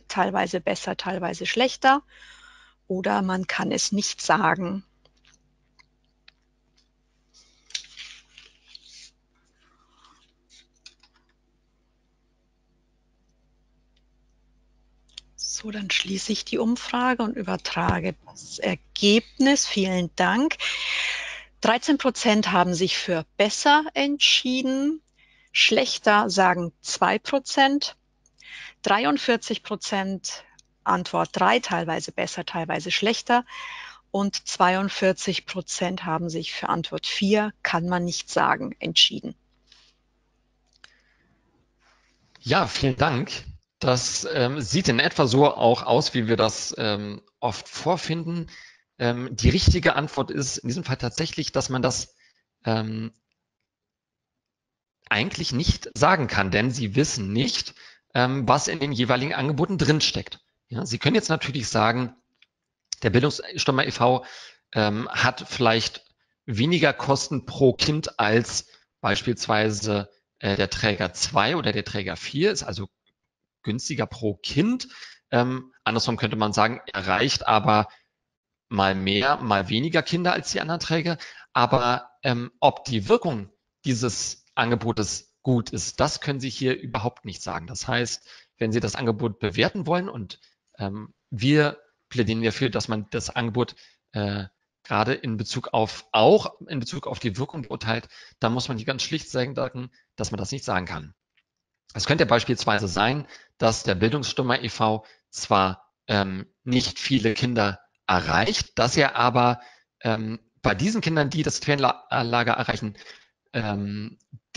teilweise besser, teilweise schlechter. Oder man kann es nicht sagen. So, dann schließe ich die Umfrage und übertrage das Ergebnis. Vielen Dank. 13% haben sich für besser entschieden. Schlechter sagen 2%. 43% Antwort 3, teilweise besser, teilweise schlechter. Und 42% haben sich für Antwort 4, kann man nicht sagen, entschieden. Ja, vielen Dank. Das sieht in etwa so auch aus, wie wir das oft vorfinden. Die richtige Antwort ist in diesem Fall tatsächlich, dass man das eigentlich nicht sagen kann, denn sie wissen nicht, was in den jeweiligen Angeboten drinsteckt. Ja, Sie können jetzt natürlich sagen, der Bildungsstürmer e.V. Hat vielleicht weniger Kosten pro Kind als beispielsweise der Träger 2 oder der Träger 4, ist also günstiger pro Kind. Andersrum könnte man sagen, erreicht aber mal mehr, mal weniger Kinder als die anderen Träger. Aber ob die Wirkung dieses Angebotes gut ist, das können Sie hier überhaupt nicht sagen. Das heißt, wenn Sie das Angebot bewerten wollen, und wir plädieren dafür, dass man das Angebot gerade in Bezug auf, auch in Bezug auf die Wirkung beurteilt, dann muss man hier ganz schlicht sagen, dass man das nicht sagen kann. Es könnte beispielsweise sein, dass der Bildungsstürmer e.V. zwar nicht viele Kinder erreicht, dass er aber bei diesen Kindern, die das Ferienlager erreichen,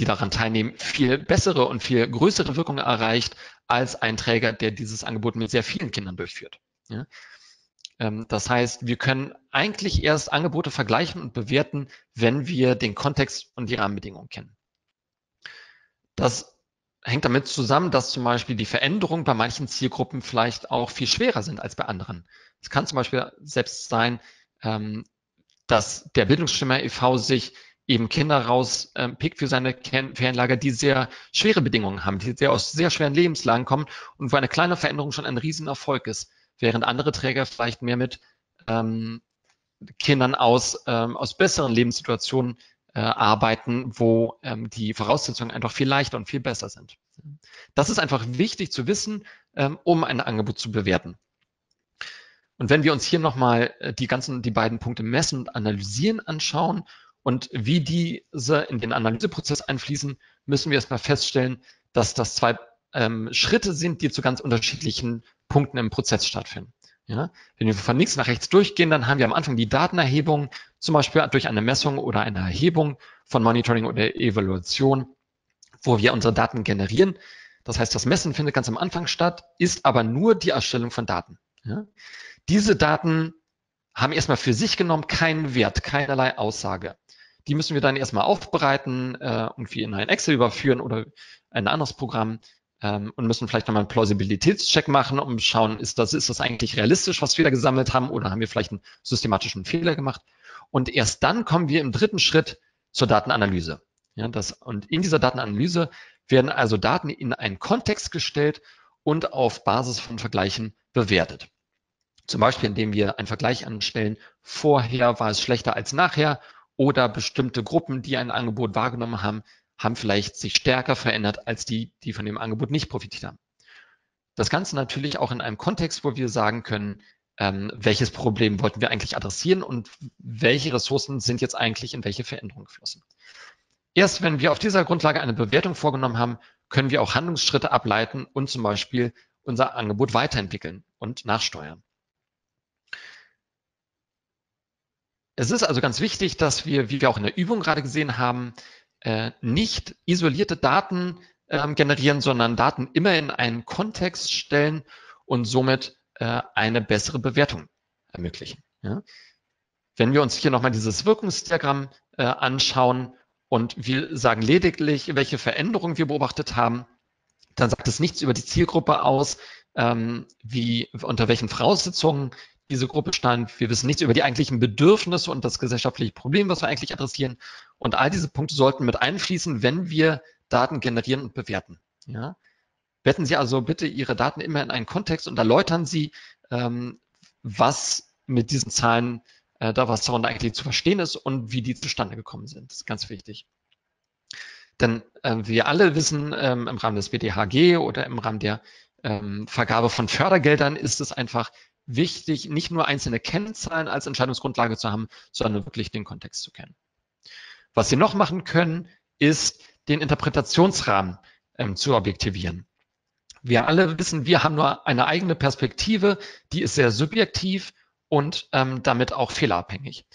die daran teilnehmen, viel bessere und viel größere Wirkungen erreicht als ein Träger, der dieses Angebot mit sehr vielen Kindern durchführt. Ja? Das heißt, wir können eigentlich erst Angebote vergleichen und bewerten, wenn wir den Kontext und die Rahmenbedingungen kennen. Das hängt damit zusammen, dass zum Beispiel die Veränderungen bei manchen Zielgruppen vielleicht auch viel schwerer sind als bei anderen. Es kann zum Beispiel selbst sein, dass der Bildungsstürmer e.V. sich eben Kinder rauspickt für seine Ferienlager, die sehr schwere Bedingungen haben, die aus sehr schweren Lebenslagen kommen und wo eine kleine Veränderung schon ein Riesenerfolg ist, während andere Träger vielleicht mehr mit Kindern aus besseren Lebenssituationen arbeiten, wo die Voraussetzungen einfach viel leichter und viel besser sind. Das ist einfach wichtig zu wissen, um ein Angebot zu bewerten. Und wenn wir uns hier nochmal die beiden Punkte messen und analysieren anschauen und wie diese in den Analyseprozess einfließen, müssen wir erstmal feststellen, dass das zwei Schritte sind, die zu ganz unterschiedlichen Punkten im Prozess stattfinden. Ja, wenn wir von links nach rechts durchgehen, dann haben wir am Anfang die Datenerhebung, zum Beispiel durch eine Messung oder eine Erhebung von Monitoring oder Evaluation, wo wir unsere Daten generieren. Das heißt, das Messen findet ganz am Anfang statt, ist aber nur die Erstellung von Daten. Ja. Diese Daten haben erstmal für sich genommen keinen Wert, keinerlei Aussage. Die müssen wir dann erstmal aufbereiten, irgendwie in ein Excel überführen oder ein anderes Programm, und müssen vielleicht nochmal einen Plausibilitätscheck machen, um schauen, ist das eigentlich realistisch, was wir da gesammelt haben, oder haben wir vielleicht einen systematischen Fehler gemacht? Und erst dann kommen wir im dritten Schritt zur Datenanalyse. Ja, und in dieser Datenanalyse werden also Daten in einen Kontext gestellt und auf Basis von Vergleichen bewertet. Zum Beispiel, indem wir einen Vergleich anstellen, vorher war es schlechter als nachher, oder bestimmte Gruppen, die ein Angebot wahrgenommen haben, haben vielleicht sich stärker verändert als die, die von dem Angebot nicht profitiert haben. Das Ganze natürlich auch in einem Kontext, wo wir sagen können, welches Problem wollten wir eigentlich adressieren und welche Ressourcen sind jetzt eigentlich in welche Veränderung geflossen. Erst wenn wir auf dieser Grundlage eine Bewertung vorgenommen haben, können wir auch Handlungsschritte ableiten und zum Beispiel unser Angebot weiterentwickeln und nachsteuern. Es ist also ganz wichtig, dass wir, wie wir auch in der Übung gerade gesehen haben, nicht isolierte Daten generieren, sondern Daten immer in einen Kontext stellen und somit eine bessere Bewertung ermöglichen. Ja? Wenn wir uns hier nochmal dieses Wirkungsdiagramm anschauen und wir sagen lediglich, welche Veränderungen wir beobachtet haben, dann sagt es nichts über die Zielgruppe aus, wie unter welchen Voraussetzungen diese Gruppe stand. Wir wissen nichts über die eigentlichen Bedürfnisse und das gesellschaftliche Problem, was wir eigentlich adressieren. Und all diese Punkte sollten mit einfließen, wenn wir Daten generieren und bewerten. Ja? Werten Sie also bitte Ihre Daten immer in einen Kontext und erläutern Sie, was mit diesen Zahlen da was darunter eigentlich zu verstehen ist und wie die zustande gekommen sind. Das ist ganz wichtig. Denn wir alle wissen, im Rahmen des BDHG oder im Rahmen der Vergabe von Fördergeldern ist es einfach wichtig, nicht nur einzelne Kennzahlen als Entscheidungsgrundlage zu haben, sondern wirklich den Kontext zu kennen. Was Sie noch machen können, ist, den Interpretationsrahmen zu objektivieren. Wir alle wissen, wir haben nur eine eigene Perspektive, die ist sehr subjektiv und damit auch fehlerabhängig.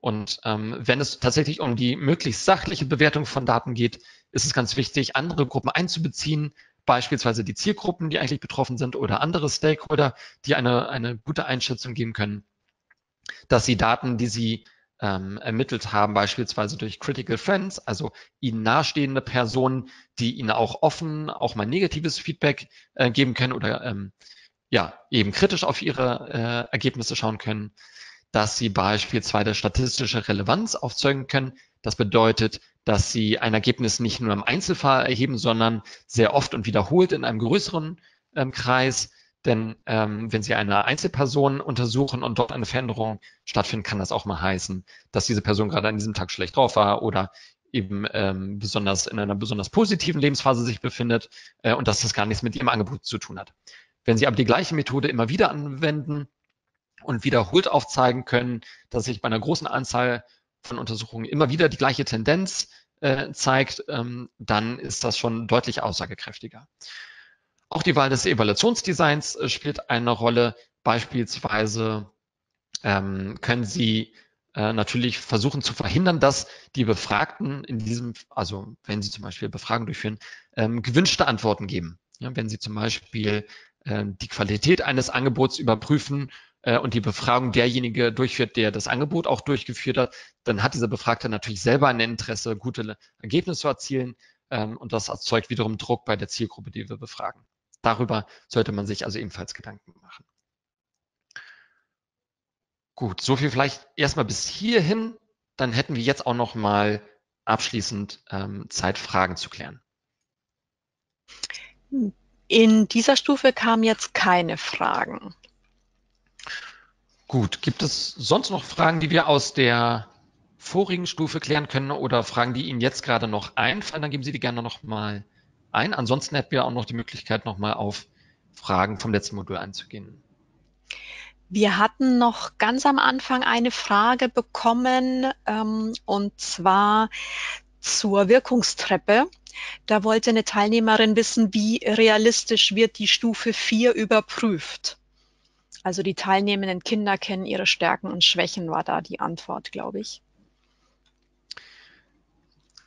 Und wenn es tatsächlich um die möglichst sachliche Bewertung von Daten geht, ist es ganz wichtig, andere Gruppen einzubeziehen, beispielsweise die Zielgruppen, die eigentlich betroffen sind, oder andere Stakeholder, die eine gute Einschätzung geben können, dass sie Daten, die sie ermittelt haben, beispielsweise durch Critical Friends, also ihnen nahestehende Personen, die ihnen auch offen, auch mal negatives Feedback geben können oder ja, eben kritisch auf ihre Ergebnisse schauen können, dass sie beispielsweise statistische Relevanz aufzeigen können. Das bedeutet, dass sie ein Ergebnis nicht nur im Einzelfall erheben, sondern sehr oft und wiederholt in einem größeren Kreis. Denn wenn Sie eine Einzelperson untersuchen und dort eine Veränderung stattfindet, kann das auch mal heißen, dass diese Person gerade an diesem Tag schlecht drauf war oder eben besonders in einer besonders positiven Lebensphase sich befindet und dass das gar nichts mit Ihrem Angebot zu tun hat. Wenn Sie aber die gleiche Methode immer wieder anwenden und wiederholt aufzeigen können, dass sich bei einer großen Anzahl von Untersuchungen immer wieder die gleiche Tendenz zeigt, dann ist das schon deutlich aussagekräftiger. Auch die Wahl des Evaluationsdesigns spielt eine Rolle. Beispielsweise können Sie natürlich versuchen zu verhindern, dass die Befragten in diesem, also wenn Sie zum Beispiel Befragen durchführen, gewünschte Antworten geben. Ja, wenn Sie zum Beispiel die Qualität eines Angebots überprüfen und die Befragung derjenige durchführt, der das Angebot auch durchgeführt hat, dann hat dieser Befragte natürlich selber ein Interesse, gute Ergebnisse zu erzielen und das erzeugt wiederum Druck bei der Zielgruppe, die wir befragen. Darüber sollte man sich also ebenfalls Gedanken machen. Gut, so viel vielleicht erstmal bis hierhin. Dann hätten wir jetzt auch noch mal abschließend Zeit, Fragen zu klären. In dieser Stufe kamen jetzt keine Fragen. Gut, gibt es sonst noch Fragen, die wir aus der vorigen Stufe klären können oder Fragen, die Ihnen jetzt gerade noch einfallen? Dann geben Sie die gerne noch mal ein. Ansonsten hätten wir auch noch die Möglichkeit, nochmal auf Fragen vom letzten Modul einzugehen. Wir hatten noch ganz am Anfang eine Frage bekommen, und zwar zur Wirkungstreppe. Da wollte eine Teilnehmerin wissen, wie realistisch wird die Stufe 4 überprüft? Also die teilnehmenden Kinder kennen ihre Stärken und Schwächen, war da die Antwort, glaube ich.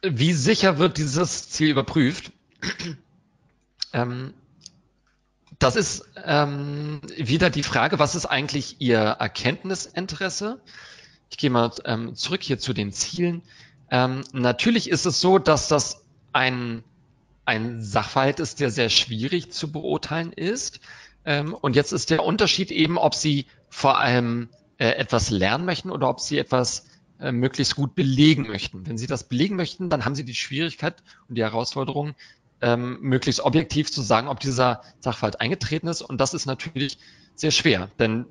Wie sicher wird dieses Ziel überprüft? Das ist wieder die Frage, was ist eigentlich Ihr Erkenntnisinteresse? Ich gehe mal zurück hier zu den Zielen. Natürlich ist es so, dass das ein Sachverhalt ist, der sehr schwierig zu beurteilen ist. Und jetzt ist der Unterschied eben, ob Sie vor allem etwas lernen möchten oder ob Sie etwas möglichst gut belegen möchten. Wenn Sie das belegen möchten, dann haben Sie die Schwierigkeit und die Herausforderung, möglichst objektiv zu sagen, ob dieser Sachverhalt eingetreten ist. Und das ist natürlich sehr schwer, denn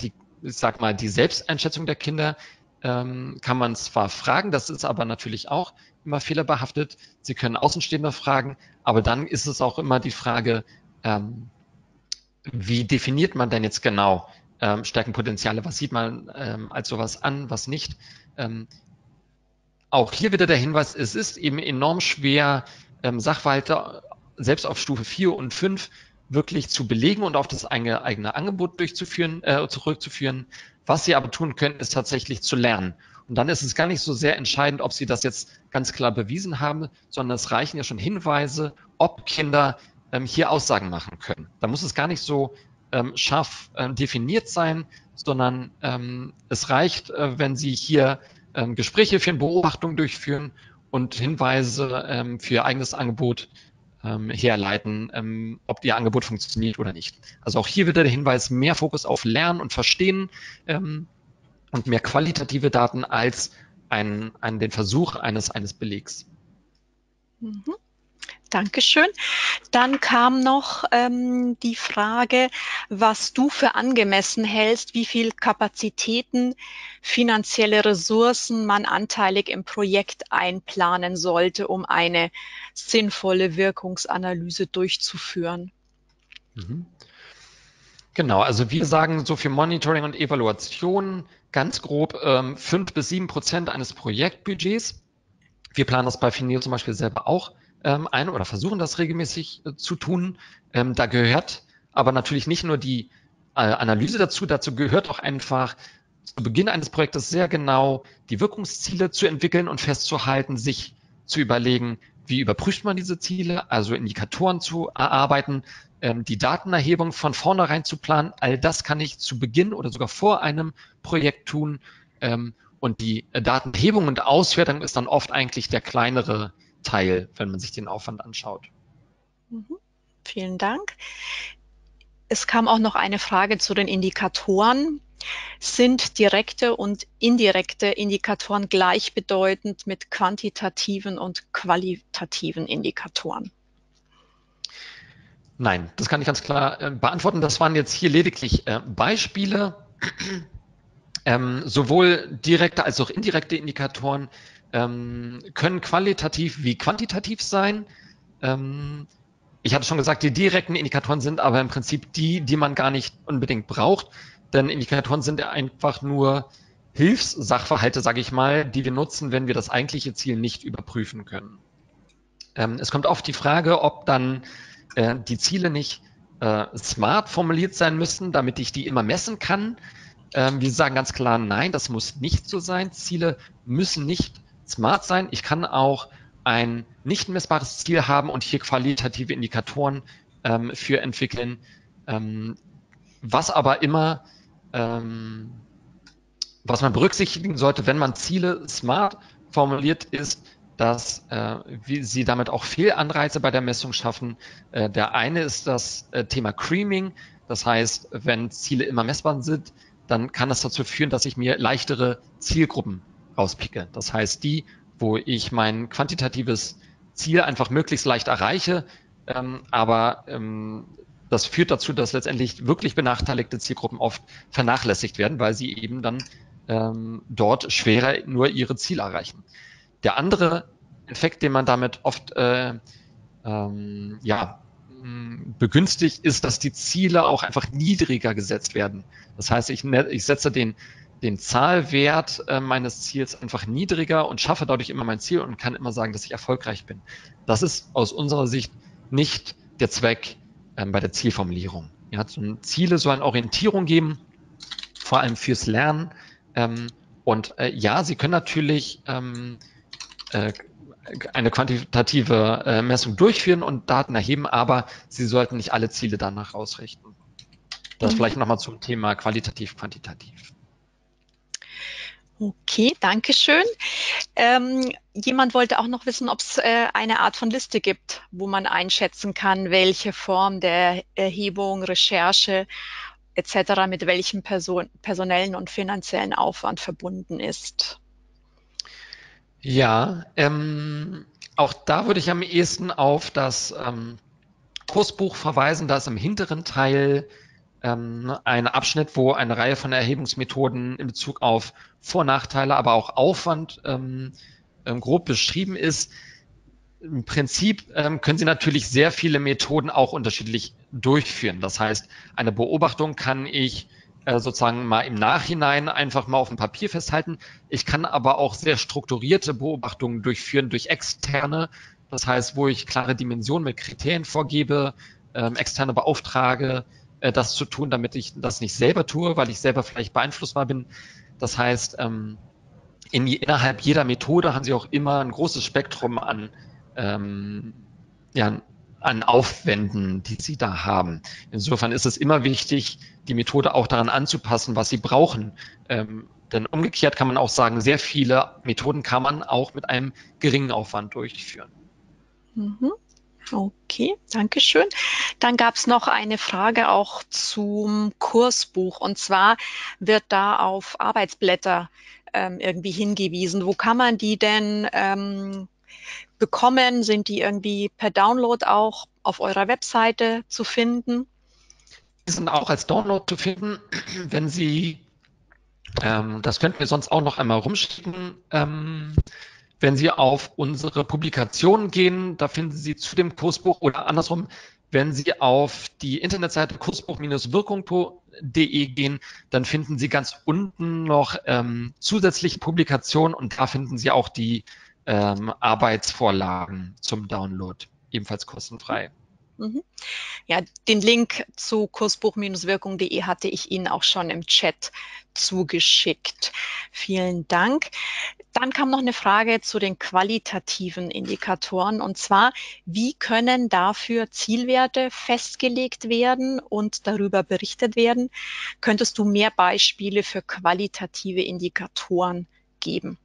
die Selbsteinschätzung der Kinder kann man zwar fragen, das ist aber natürlich auch immer fehlerbehaftet. Sie können Außenstehende fragen, aber dann ist es auch immer die Frage, wie definiert man denn jetzt genau Stärkenpotenziale? Was sieht man als sowas an, was nicht? Auch hier wieder der Hinweis, es ist eben enorm schwer, Sachverhalte selbst auf Stufe 4 und 5 wirklich zu belegen und auf das eigene Angebot zurückzuführen. Was Sie aber tun können, ist tatsächlich zu lernen. Und dann ist es gar nicht so sehr entscheidend, ob Sie das jetzt ganz klar bewiesen haben, sondern es reichen ja schon Hinweise, ob Kinder hier Aussagen machen können. Da muss es gar nicht so scharf definiert sein, sondern es reicht, wenn Sie hier Gespräche führen, Beobachtungen durchführen und Hinweise für ihr eigenes Angebot herleiten, ob ihr Angebot funktioniert oder nicht. Also auch hier wieder der Hinweis, mehr Fokus auf Lernen und Verstehen und mehr qualitative Daten als an den Versuch eines Belegs. Mhm. Dankeschön. Dann kam noch die Frage, was du für angemessen hältst, wie viel Kapazitäten, finanzielle Ressourcen man anteilig im Projekt einplanen sollte, um eine sinnvolle Wirkungsanalyse durchzuführen. Mhm. Genau, also wir sagen so für Monitoring und Evaluation ganz grob 5 bis 7% eines Projektbudgets. Wir planen das bei PHINEO zum Beispiel selber auch ein oder versuchen das regelmäßig zu tun. Da gehört aber natürlich nicht nur die Analyse dazu, dazu gehört auch einfach zu Beginn eines Projektes sehr genau die Wirkungsziele zu entwickeln und festzuhalten, sich zu überlegen, wie überprüft man diese Ziele, also Indikatoren zu erarbeiten, die Datenerhebung von vornherein zu planen. All das kann ich zu Beginn oder sogar vor einem Projekt tun. Und die Datenhebung und Auswertung ist dann oft eigentlich der kleinere Teil, wenn man sich den Aufwand anschaut. Mhm. Vielen Dank. Es kam auch noch eine Frage zu den Indikatoren. Sind direkte und indirekte Indikatoren gleichbedeutend mit quantitativen und qualitativen Indikatoren? Nein, das kann ich ganz klar beantworten. Das waren jetzt hier lediglich Beispiele. Sowohl direkte als auch indirekte Indikatoren können qualitativ wie quantitativ sein. Ich hatte schon gesagt, die direkten Indikatoren sind aber im Prinzip die, die man gar nicht unbedingt braucht, denn Indikatoren sind einfach nur Hilfssachverhalte, sage ich mal, die wir nutzen, wenn wir das eigentliche Ziel nicht überprüfen können. Es kommt oft die Frage, ob dann die Ziele nicht smart formuliert sein müssen, damit ich die immer messen kann. Wir sagen ganz klar, nein, das muss nicht so sein. Ziele müssen nicht smart sein. Ich kann auch ein nicht messbares Ziel haben und hier qualitative Indikatoren für entwickeln, was aber immer, was man berücksichtigen sollte, wenn man Ziele smart formuliert, ist, dass sie damit auch Fehlanreize bei der Messung schaffen. Der eine ist das Thema Creaming, das heißt, wenn Ziele immer messbar sind, dann kann das dazu führen, dass ich mir leichtere Zielgruppen rauspicke. Das heißt, die, wo ich mein quantitatives Ziel einfach möglichst leicht erreiche, das führt dazu, dass letztendlich wirklich benachteiligte Zielgruppen oft vernachlässigt werden, weil sie eben dann dort schwerer nur ihre Ziele erreichen. Der andere Effekt, den man damit oft begünstigt, ist, dass die Ziele auch einfach niedriger gesetzt werden. Das heißt, ich setze den Zahlwert meines Ziels einfach niedriger und schaffe dadurch immer mein Ziel und kann immer sagen, dass ich erfolgreich bin. Das ist aus unserer Sicht nicht der Zweck bei der Zielformulierung. Ja, Ziele sollen Orientierung geben, vor allem fürs Lernen. Sie können natürlich eine quantitative Messung durchführen und Daten erheben, aber sie sollten nicht alle Ziele danach ausrichten. Das vielleicht nochmal zum Thema qualitativ-quantitativ. Okay, danke schön. Jemand wollte auch noch wissen, ob es eine Art von Liste gibt, wo man einschätzen kann, welche Form der Erhebung, Recherche etc. mit welchem personellen und finanziellen Aufwand verbunden ist. Ja, auch da würde ich am ehesten auf das Kursbuch verweisen. Da ist im hinteren Teil ein Abschnitt, wo eine Reihe von Erhebungsmethoden in Bezug auf Vor- und Nachteile, aber auch Aufwand grob beschrieben ist. Im Prinzip können Sie natürlich sehr viele Methoden auch unterschiedlich durchführen. Das heißt, eine Beobachtung kann ich sozusagen mal im Nachhinein einfach mal auf dem Papier festhalten. Ich kann aber auch sehr strukturierte Beobachtungen durchführen durch externe, das heißt, wo ich klare Dimensionen mit Kriterien vorgebe, externe beauftrage, das zu tun, damit ich das nicht selber tue, weil ich selber vielleicht beeinflussbar bin. Das heißt, innerhalb jeder Methode haben Sie auch immer ein großes Spektrum an an Aufwänden, die Sie da haben. Insofern ist es immer wichtig, die Methode auch daran anzupassen, was Sie brauchen, Denn umgekehrt kann man auch sagen, sehr viele Methoden kann man auch mit einem geringen Aufwand durchführen. Okay, danke schön. Dann gab es noch eine Frage auch zum Kursbuch. Und zwar wird da auf Arbeitsblätter irgendwie hingewiesen. Wo kann man die denn bekommen? Sind die irgendwie per Download auch auf eurer Webseite zu finden? Die sind auch als Download zu finden, wenn Sie... das könnten wir sonst auch noch einmal rumschicken. Wenn Sie auf unsere Publikationen gehen, da finden Sie zu dem Kursbuch oder andersrum, wenn Sie auf die Internetseite kursbuch-wirkung.de gehen, dann finden Sie ganz unten noch zusätzliche Publikationen und da finden Sie auch die Arbeitsvorlagen zum Download, ebenfalls kostenfrei. Ja, den Link zu kursbuch-wirkung.de hatte ich Ihnen auch schon im Chat zugeschickt. Vielen Dank. Dann kam noch eine Frage zu den qualitativen Indikatoren und zwar, wie können dafür Zielwerte festgelegt werden und darüber berichtet werden? Könntest du mehr Beispiele für qualitative Indikatoren geben?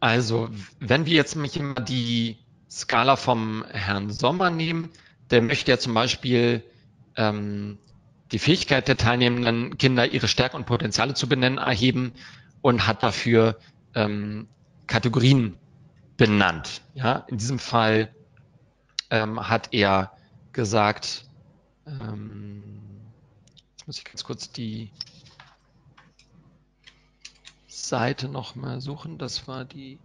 Also, wenn wir jetzt mal die Skala vom Herrn Sommer nehmen, der möchte ja zum Beispiel die Fähigkeit der teilnehmenden Kinder, ihre Stärken und Potenziale zu benennen, erheben und hat dafür Kategorien benannt. Ja, in diesem Fall hat er gesagt, jetzt muss ich ganz kurz die Seite nochmal suchen, das war die...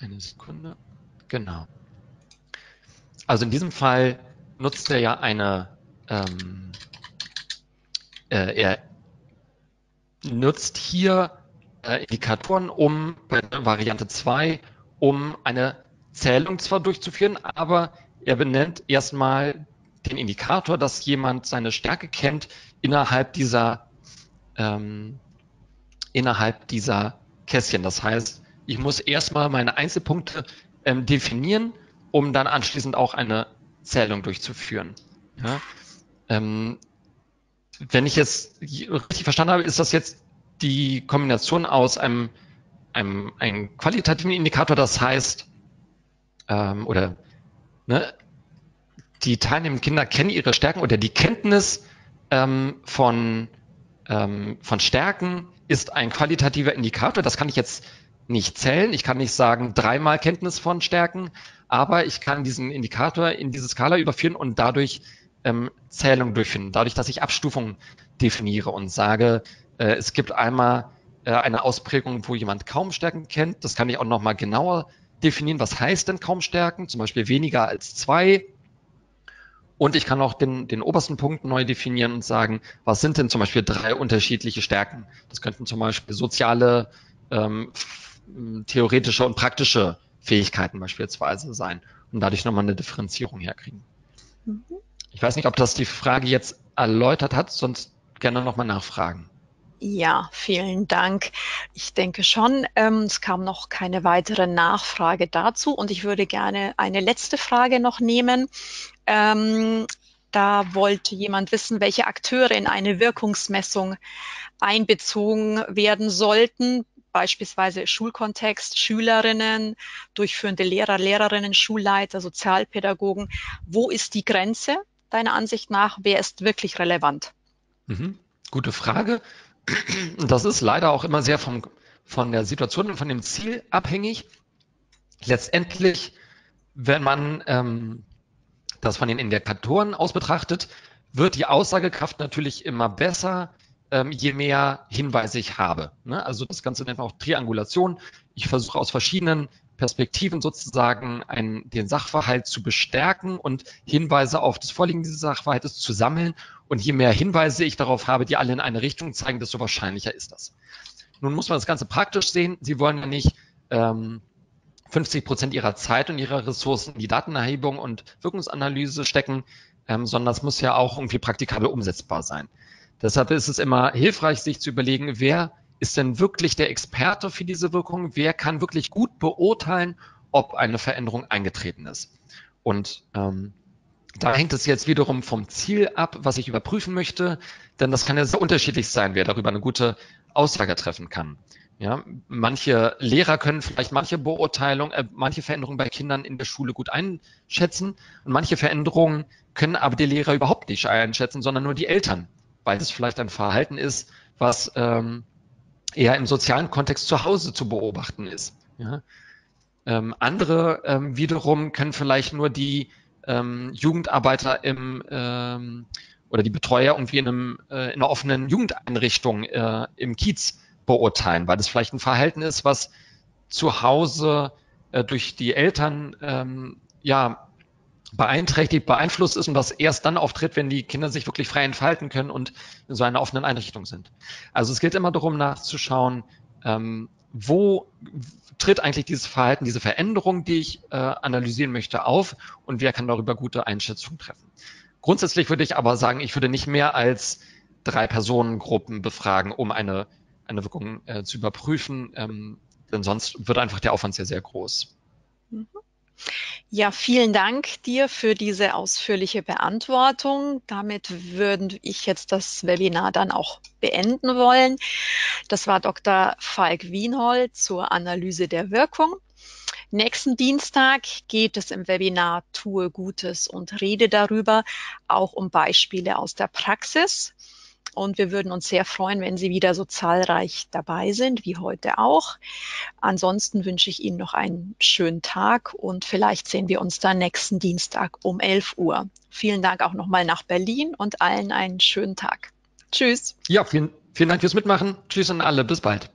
Eine Sekunde. Genau. Also in diesem Fall nutzt er ja eine, er nutzt hier Indikatoren, um bei Variante 2, um eine Zählung zwar durchzuführen, aber er benennt erstmal den Indikator, dass jemand seine Stärke kennt innerhalb dieser Kästchen. Das heißt, ich muss erstmal meine Einzelpunkte definieren, um dann anschließend auch eine Zählung durchzuführen. Ja? Wenn ich jetzt richtig verstanden habe, ist das jetzt die Kombination aus einem qualitativen Indikator, das heißt, die teilnehmenden Kinder kennen ihre Stärken oder die Kenntnis von Stärken ist ein qualitativer Indikator. Das kann ich jetzt nicht zählen. Ich kann nicht sagen, 3-mal Kenntnis von Stärken, aber ich kann diesen Indikator in diese Skala überführen und dadurch Zählung durchführen. Dadurch, dass ich Abstufungen definiere und sage, es gibt einmal eine Ausprägung, wo jemand kaum Stärken kennt. Das kann ich auch nochmal genauer definieren. Was heißt denn kaum Stärken? Zum Beispiel weniger als 2. Und ich kann auch den obersten Punkt neu definieren und sagen, was sind denn zum Beispiel 3 unterschiedliche Stärken? Das könnten zum Beispiel soziale, theoretische und praktische Fähigkeiten beispielsweise sein und dadurch nochmal eine Differenzierung herkriegen. Ich weiß nicht, ob das die Frage jetzt erläutert hat, sonst gerne nochmal nachfragen. Ja, vielen Dank. Ich denke schon, es kam noch keine weitere Nachfrage dazu und ich würde gerne eine letzte Frage noch nehmen. Da wollte jemand wissen, welche Akteure in eine Wirkungsmessung einbezogen werden sollten, beispielsweise Schulkontext, Schülerinnen, durchführende Lehrer, Lehrerinnen, Schulleiter, Sozialpädagogen. Wo ist die Grenze deiner Ansicht nach? Wer ist wirklich relevant? Gute Frage. Das ist leider auch immer sehr von der Situation und von dem Ziel abhängig. Letztendlich, wenn man das von den Indikatoren aus betrachtet, wird die Aussagekraft natürlich immer besser, je mehr Hinweise ich habe. Ne? Also das Ganze nennt man auch Triangulation. Ich versuche aus verschiedenen Perspektiven sozusagen den Sachverhalt zu bestärken und Hinweise auf das Vorliegen dieses Sachverhaltes zu sammeln. Und je mehr Hinweise ich darauf habe, die alle in eine Richtung zeigen, desto wahrscheinlicher ist das. Nun muss man das Ganze praktisch sehen. Sie wollen ja nicht 50% ihrer Zeit und ihrer Ressourcen in die Datenerhebung und Wirkungsanalyse stecken, sondern das muss ja auch irgendwie praktikabel umsetzbar sein. Deshalb ist es immer hilfreich, sich zu überlegen, wer ist denn wirklich der Experte für diese Wirkung? Wer kann wirklich gut beurteilen, ob eine Veränderung eingetreten ist? Und Da hängt es jetzt wiederum vom Ziel ab, was ich überprüfen möchte, denn das kann ja sehr unterschiedlich sein, wer darüber eine gute Aussage treffen kann. Ja, manche Lehrer können vielleicht manche Beurteilung, manche Veränderungen bei Kindern in der Schule gut einschätzen und manche Veränderungen können aber die Lehrer überhaupt nicht einschätzen, sondern nur die Eltern, weil es vielleicht ein Verhalten ist, was eher im sozialen Kontext zu Hause zu beobachten ist. Ja? Andere wiederum können vielleicht nur die Jugendarbeiter im oder die Betreuer irgendwie in einer offenen Jugendeinrichtung im Kiez beurteilen, weil das vielleicht ein Verhalten ist, was zu Hause durch die Eltern ja beeinträchtigt, beeinflusst ist und was erst dann auftritt, wenn die Kinder sich wirklich frei entfalten können und in so einer offenen Einrichtung sind. Also es geht immer darum, nachzuschauen, wo tritt eigentlich dieses Verhalten, diese Veränderung, die ich analysieren möchte, auf und wer kann darüber gute Einschätzungen treffen. Grundsätzlich würde ich aber sagen, ich würde nicht mehr als 3 Personengruppen befragen, um eine Wirkung zu überprüfen, denn sonst wird einfach der Aufwand sehr, sehr groß. Ja, vielen Dank dir für diese ausführliche Beantwortung. Damit würde ich jetzt das Webinar dann auch beenden wollen. Das war Dr. Falk Wienhold zur Analyse der Wirkung. Nächsten Dienstag geht es im Webinar Tue Gutes und rede darüber, auch um Beispiele aus der Praxis. Und wir würden uns sehr freuen, wenn Sie wieder so zahlreich dabei sind, wie heute auch. Ansonsten wünsche ich Ihnen noch einen schönen Tag und vielleicht sehen wir uns dann nächsten Dienstag um 11 Uhr. Vielen Dank auch nochmal nach Berlin und allen einen schönen Tag. Tschüss. Ja, vielen Dank fürs Mitmachen. Tschüss an alle. Bis bald.